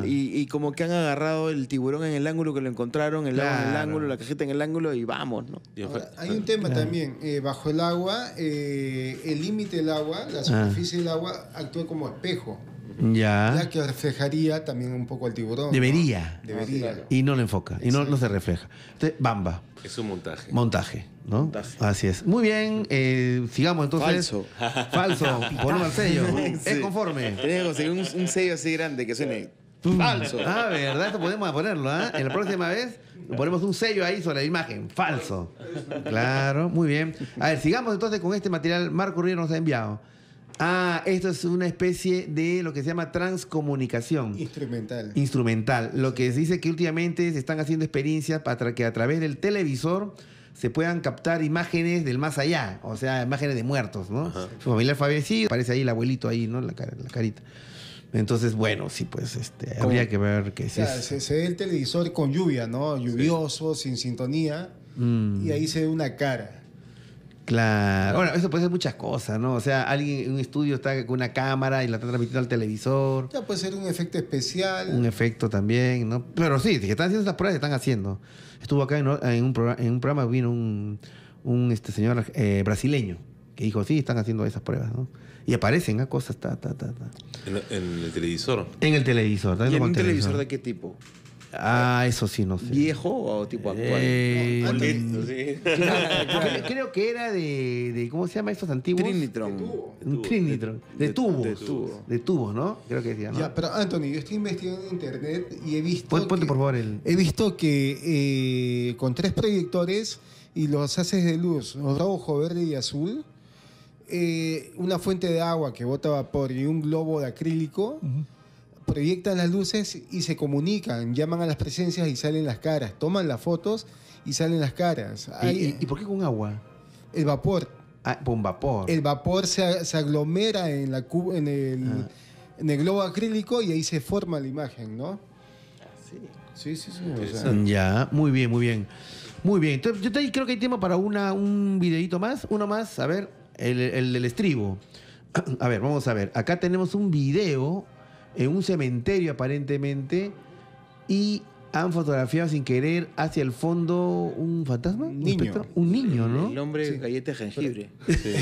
Y como que han agarrado el tiburón en el ángulo que lo encontraron, el agua en el ángulo, la cajita en el ángulo, y vamos, ¿no? Ahora, hay un tema también. Bajo el agua, el límite del agua, la superficie del agua, actúa como espejo. Ya que reflejaría también un poco al tiburón. Debería. ¿No? Debería. Ah, claro. Y no lo enfoca. Y no se refleja. Entonces, bamba. Es un montaje. Montaje, ¿no? Montaje. Así es. Muy bien. Sigamos entonces. Falso. Ponemos el sello. Sí. Es conforme. Tenés que conseguir un sello así grande que suene. Falso. Ah, ¿verdad? Esto podemos ponerlo, ¿eh? En la próxima vez ponemos un sello ahí sobre la imagen. Falso. Claro. Muy bien. A ver, sigamos entonces con este material. Marco Ruggiero nos ha enviado. Ah, esto es una especie de lo que se llama transcomunicación. Instrumental. Instrumental. Lo que se dice que últimamente se están haciendo experiencias para que a través del televisor se puedan captar imágenes del más allá. O sea, imágenes de muertos, ¿no? Su familiar fallecido, aparece ahí el abuelito ahí, ¿no? La carita. Entonces, bueno, sí, pues habría que ver que sí. Se ve el televisor con lluvia, ¿no? Lluvioso, sin sintonía. Y ahí se ve una cara. Claro. Bueno, eso puede ser muchas cosas, ¿no? O sea, alguien en un estudio está con una cámara y la está transmitiendo al televisor. Ya puede ser un efecto especial. Un efecto también, ¿no? Pero sí, que están haciendo esas pruebas, están haciendo. Estuvo acá en un programa, vino un señor brasileño que dijo, sí, están haciendo esas pruebas, ¿no? Y aparecen cosas, ta. ¿En el televisor? En el televisor. ¿Y en un televisor de qué tipo? Ah, eso sí, no sé. ¿Viejo o tipo actual? Creo que era de ¿cómo se llama estos antiguos? Trinitron. Trinitron. De tubos, ¿no? Creo que decía, ¿no? Ya, pero Anthony, yo estoy investigando en internet y he visto... Ponte por favor el... He visto que con 3 proyectores y los haces de luz, rojo, verde y azul, una fuente de agua que bota vapor y un globo de acrílico... proyectan las luces y se comunican, llaman a las presencias y salen las caras, toman las fotos y salen las caras. ¿Y por qué con agua? El vapor. Ah, con vapor. El vapor se aglomera en el globo acrílico y ahí se forma la imagen, ¿no? Sí, sí, sí. Ya, muy bien, muy bien. Muy bien, entonces yo creo que hay tiempo para un videito más, uno más, a ver, el del estribo. A ver, vamos a ver, acá tenemos un video en un cementerio aparentemente y han fotografiado sin querer hacia el fondo un fantasma, un niño, ¿no? El hombre de galleta de jengibre. Sí.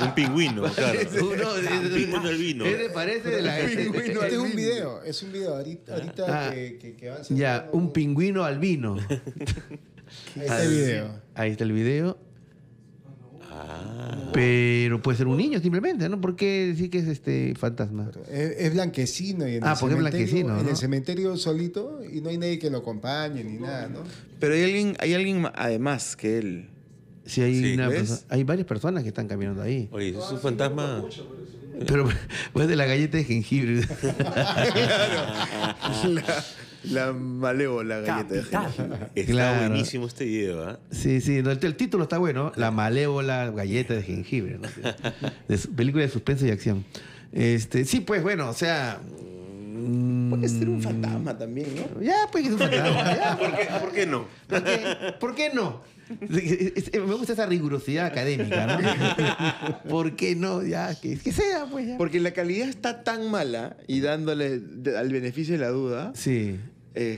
Un pingüino, claro. Un pingüino albino. ¿Qué te parece de la pingüino? Este es un video, ahorita que avanza. Ya, un pingüino albino. Ahí está el video. Ahí está el video. Ah. Pero puede ser un niño simplemente, ¿no? ¿Por qué decir que es este fantasma? Es blanquecino y en el porque blanquecino, ¿no? En el cementerio solito y no hay nadie que lo acompañe ni nada, ¿no? Pero hay alguien además que él. Sí, hay varias personas que están caminando ahí. Oye, es un fantasma. Pero pues de la galleta de jengibre. La malévola galleta de jengibre. Está buenísimo este video, ¿eh? Sí, sí. El título está bueno. La malévola galleta de jengibre, ¿no? De película de suspenso y acción. Sí, pues bueno, o sea... Puede ser un fantasma también, ¿no? Ya, pues es un fantasma. Ya. ¿Por qué no? ¿Por qué no? Me gusta esa rigurosidad académica, ¿no? ¿Por qué no? Ya, que sea, pues ya. Porque la calidad está tan mala y dándole al beneficio de la duda. Sí.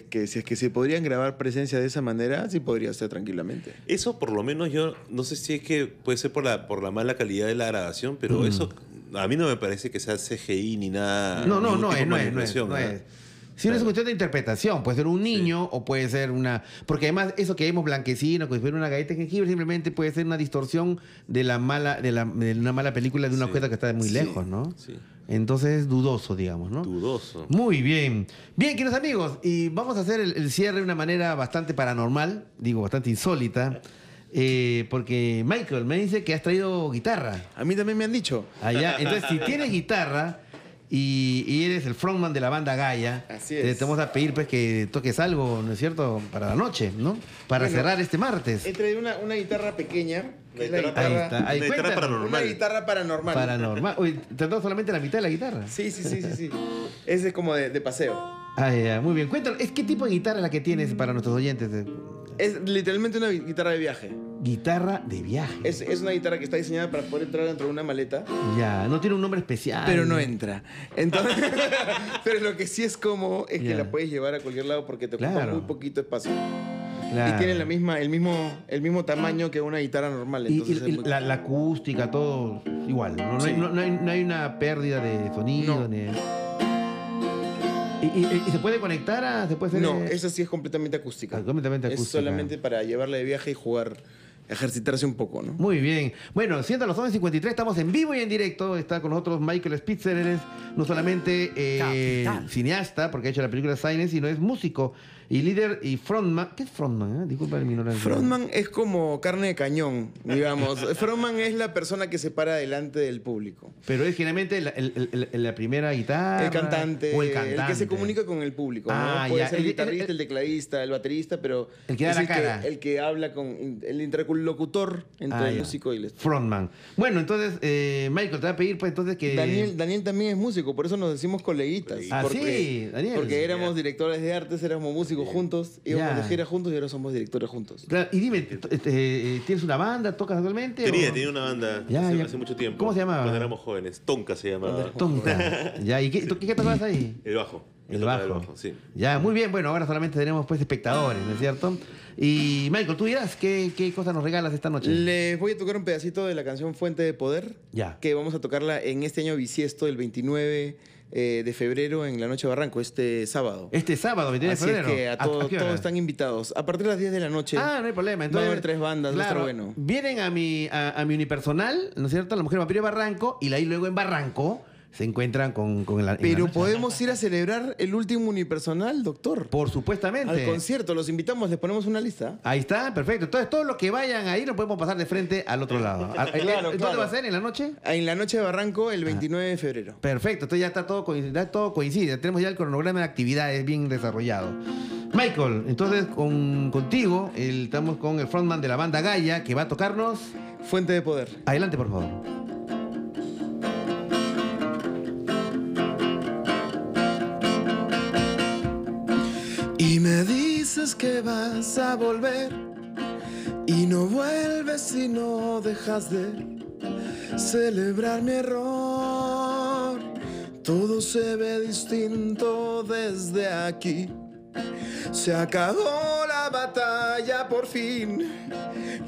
Que si es que se podrían grabar presencia de esa manera, sí podría ser tranquilamente. Eso por lo menos yo, no sé si es que puede ser por la mala calidad de la grabación, pero eso a mí no me parece que sea CGI ni nada. No es. Si no es una cuestión de interpretación, puede ser un niño o puede ser una... Porque además eso que vemos blanquecino, que es una galleta de jengibre, simplemente puede ser una distorsión de una mala película de una cuesta que está muy lejos, ¿no? Sí. Entonces es dudoso, digamos, ¿no? Dudoso. Muy bien. Bien, queridos amigos, y vamos a hacer el cierre de una manera bastante paranormal, digo, bastante insólita. Porque Michael me dice que has traído guitarra. A mí también me han dicho. Allá. Entonces, si tienes guitarra... Y eres el frontman de la banda Gaia. Así es. Te vamos a pedir pues que toques algo, ¿no es cierto? Para la noche, ¿no? Para cerrar este martes. He traído una guitarra pequeña. Una guitarra paranormal. Paranormal. Uy, te han dado solamente la mitad de la guitarra. Sí. Ese es como de paseo. Muy bien. Cuéntanos, ¿qué tipo de guitarra es la que tienes para nuestros oyentes? Es literalmente una guitarra de viaje. Guitarra de viaje. Es una guitarra que está diseñada para poder entrar dentro de una maleta. Ya, no tiene un nombre especial. Pero no entra. Entonces, pero lo que sí es cómodo es que la puedes llevar a cualquier lado porque te ocupa muy poquito espacio. Claro. Y tiene el mismo tamaño que una guitarra normal. Entonces la acústica, todo igual. No hay una pérdida de sonido. No. ¿Y se puede conectar a...? No, esa sí es completamente acústica. Completamente acústica. Es solamente para llevarla de viaje y jugar, ejercitarse un poco, ¿no? Muy bien. Bueno, siendo a las 11:53, estamos en vivo y en directo. Está con nosotros Michael Spitzer. Él es no solamente cineasta, porque ha hecho la película Silence, sino es músico y líder y frontman. ¿Qué es frontman? Disculpa mi ignorancia. Frontman es como carne de cañón, digamos. Frontman es la persona que se para delante del público. Pero es generalmente la primera guitarra. El cantante. El que se comunica con el público. ¿No? Puede ser el guitarrista, el tecladista, el baterista, pero... El que da la cara. El que habla con... El interlocutor entre el músico y el... Frontman. Bueno, entonces, Michael, te va a pedir pues entonces que... Daniel también es músico, por eso nos decimos coleguitas. Daniel. Porque éramos directores de artes, éramos músicos juntos, íbamos de gira juntos y ahora somos directores juntos. Claro, y dime, ¿tienes una banda? ¿Tocas actualmente? Tenía una banda hace mucho tiempo. ¿Cómo se llamaba? Cuando éramos jóvenes. Tonka se llamaba. Tonka. ¿Y qué tocabas ahí? El bajo. El bajo, sí. Ya, muy bien. Bueno, ahora solamente tenemos pues espectadores, ¿no es cierto? Y Michael, tú dirás qué cosas nos regalas esta noche. Les voy a tocar un pedacito de la canción Fuente de Poder, que vamos a tocarla en este año bisiesto, el 29 de febrero en la Noche Barranco, este sábado. Este sábado, 29 de febrero. Así es que todos están invitados. A partir de las 10 de la noche. No hay problema. Entonces, va a haber 3 bandas, claro, va a estar bueno. Vienen a mi unipersonal, ¿no es cierto? La Mujer Vampiro de Barranco y luego en Barranco se encuentran con la... Pero podemos ir a celebrar el último unipersonal, doctor. Por supuestamente. Al concierto, los invitamos, les ponemos una lista. Ahí está, perfecto. Entonces, todos los que vayan ahí lo podemos pasar de frente al otro lado. ¿Dónde va a ser? ¿En la noche? En la noche de Barranco, el 29 de febrero. Perfecto, entonces ya está todo coincide. Tenemos ya el cronograma de actividades bien desarrollado. Michael, entonces contigo estamos con el frontman de la banda Gaia, que va a tocarnos... Fuente de Poder. Adelante, por favor. Y me dices que vas vas a volver y no vuelves si no dejas de celebrar mi error. Todo se ve distinto desde aquí. Se acabó la batalla por fin.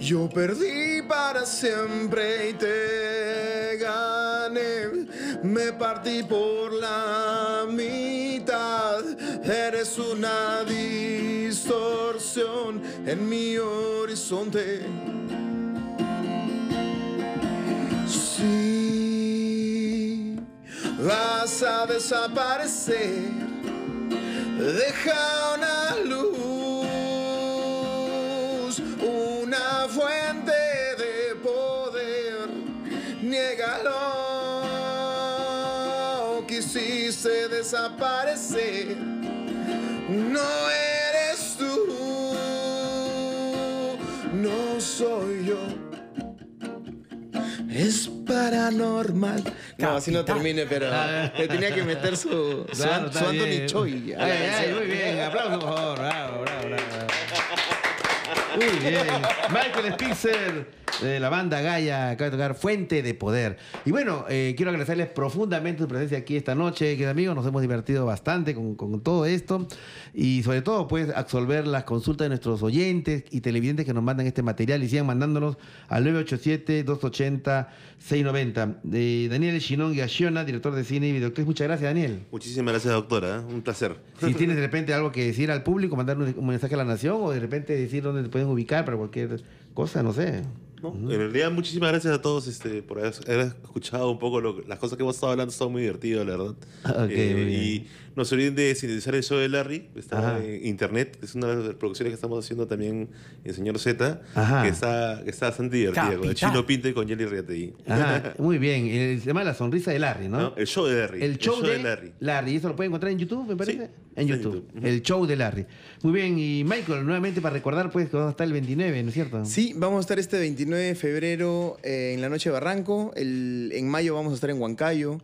Yo perdí para siempre y te gané. Me partí por la mitad. Eres una distorsión en mi horizonte. Si vas a desaparecer, deja una luz, una fuente de poder. Niégalo, quisiste desaparecer. No eres tú, no soy yo. Es paranormal. No, así no termine, pero le tenía que meter su, claro, su Anthony Choy. Ay, ay, muy bien. Aplausos, por favor. Bravo, bravo, bravo. Muy bien. Michael Spitzer, de la banda Gaia, acaba de tocar Fuente de Poder. Y bueno, quiero agradecerles profundamente su presencia aquí esta noche, queridos amigos. Nos hemos divertido bastante con todo esto. Y sobre todo, pues, absolver las consultas de nuestros oyentes y televidentes que nos mandan este material y sigan mandándonos al 987-280-690. Daniel Chinón Galchiona, director de cine y videoclip. Muchas gracias, Daniel. Muchísimas gracias, doctora. Un placer. Si tienes de repente algo que decir al público, mandar un mensaje a la nación o de repente decir dónde te pueden ubicar para cualquier cosa, no sé. No, en realidad, muchísimas gracias a todos por haber escuchado un poco las cosas que hemos estado hablando. Estaba muy divertido, la verdad. Okay, y no se olviden de sintetizar el show de Larry. Está en internet. Es una de las producciones que estamos haciendo también en Señor Z, que está bastante divertida. Capitán. Con el Chino Pinte y con Jelly Riategui. Muy bien. El tema de la sonrisa de Larry, ¿no? No, el show de Larry. El show de Larry. Eso lo pueden encontrar en YouTube, me parece. Sí, en YouTube. El show de Larry. Muy bien. Y Michael, nuevamente para recordar, pues, que vamos a estar el 29, ¿no es cierto? Sí, vamos a estar este 29 de febrero en la noche de Barranco. En mayo vamos a estar en Huancayo.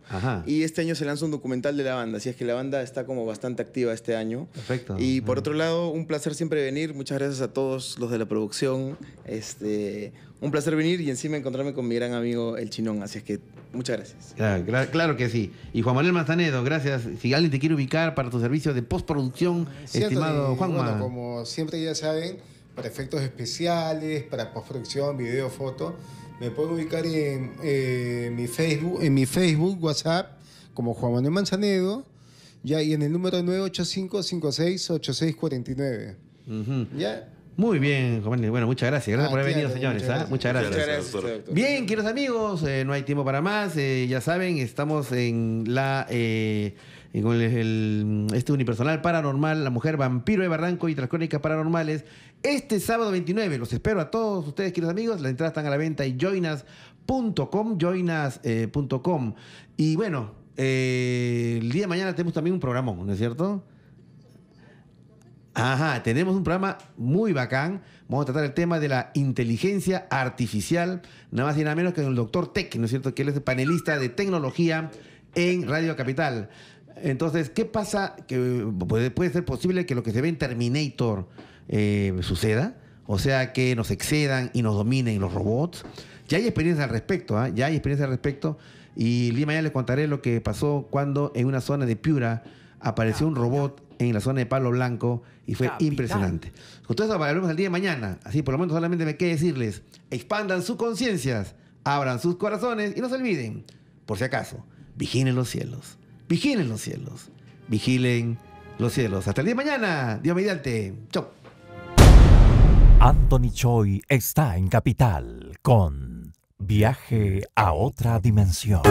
Y este año se lanza un documental de la banda, así es que la banda está como bastante activa este año. Perfecto. Y por otro lado, un placer siempre venir. Muchas gracias a todos los de la producción. Un placer venir y encima encontrarme con mi gran amigo El Chinón. Así es que muchas gracias. Claro que sí. Y Juan Manuel Manzanedo, gracias. Si alguien te quiere ubicar para tu servicio de postproducción, estimado Juanma. Bueno, como siempre ya saben, para efectos especiales, para postproducción, video, foto, me pueden ubicar en mi Facebook, WhatsApp, como Juan Manuel Manzanedo, ya, y en el número 985-568649. ¿Ya? Muy bien, Juan. Bueno, muchas gracias. Gracias por haber venido, señores. Muchas gracias. Bien, queridos amigos, no hay tiempo para más. Ya saben, estamos en la... con este unipersonal paranormal, La Mujer Vampiro de Barranco y tras crónicas paranormales, este sábado 29. Los espero a todos ustedes, queridos amigos. Las entradas están a la venta en joinas.com, joinas.com. Y bueno, el día de mañana tenemos también un programón, ¿no es cierto? Tenemos un programa muy bacán. Vamos a tratar el tema de la inteligencia artificial, nada más y nada menos que el doctor Tech, ¿no es cierto? Que él es panelista de tecnología en Radio Capital. Entonces, ¿qué pasa? Que puede ser posible que lo que se ve en Terminator suceda, o sea, que nos excedan y nos dominen los robots. Ya hay experiencia al respecto, ya hay experiencia al respecto. Y el día de mañana les contaré lo que pasó cuando en una zona de Piura apareció un robot en la zona de Palo Blanco y fue impresionante. Con todo eso hablaremos el día de mañana. Así, por lo menos solamente me queda decirles, expandan sus conciencias, abran sus corazones y no se olviden, por si acaso, vigilen los cielos. Vigilen los cielos. Vigilen los cielos. Hasta el día de mañana. Dios mediante. Chau. Anthony Choy está en Capital con Viaje a Otra Dimensión.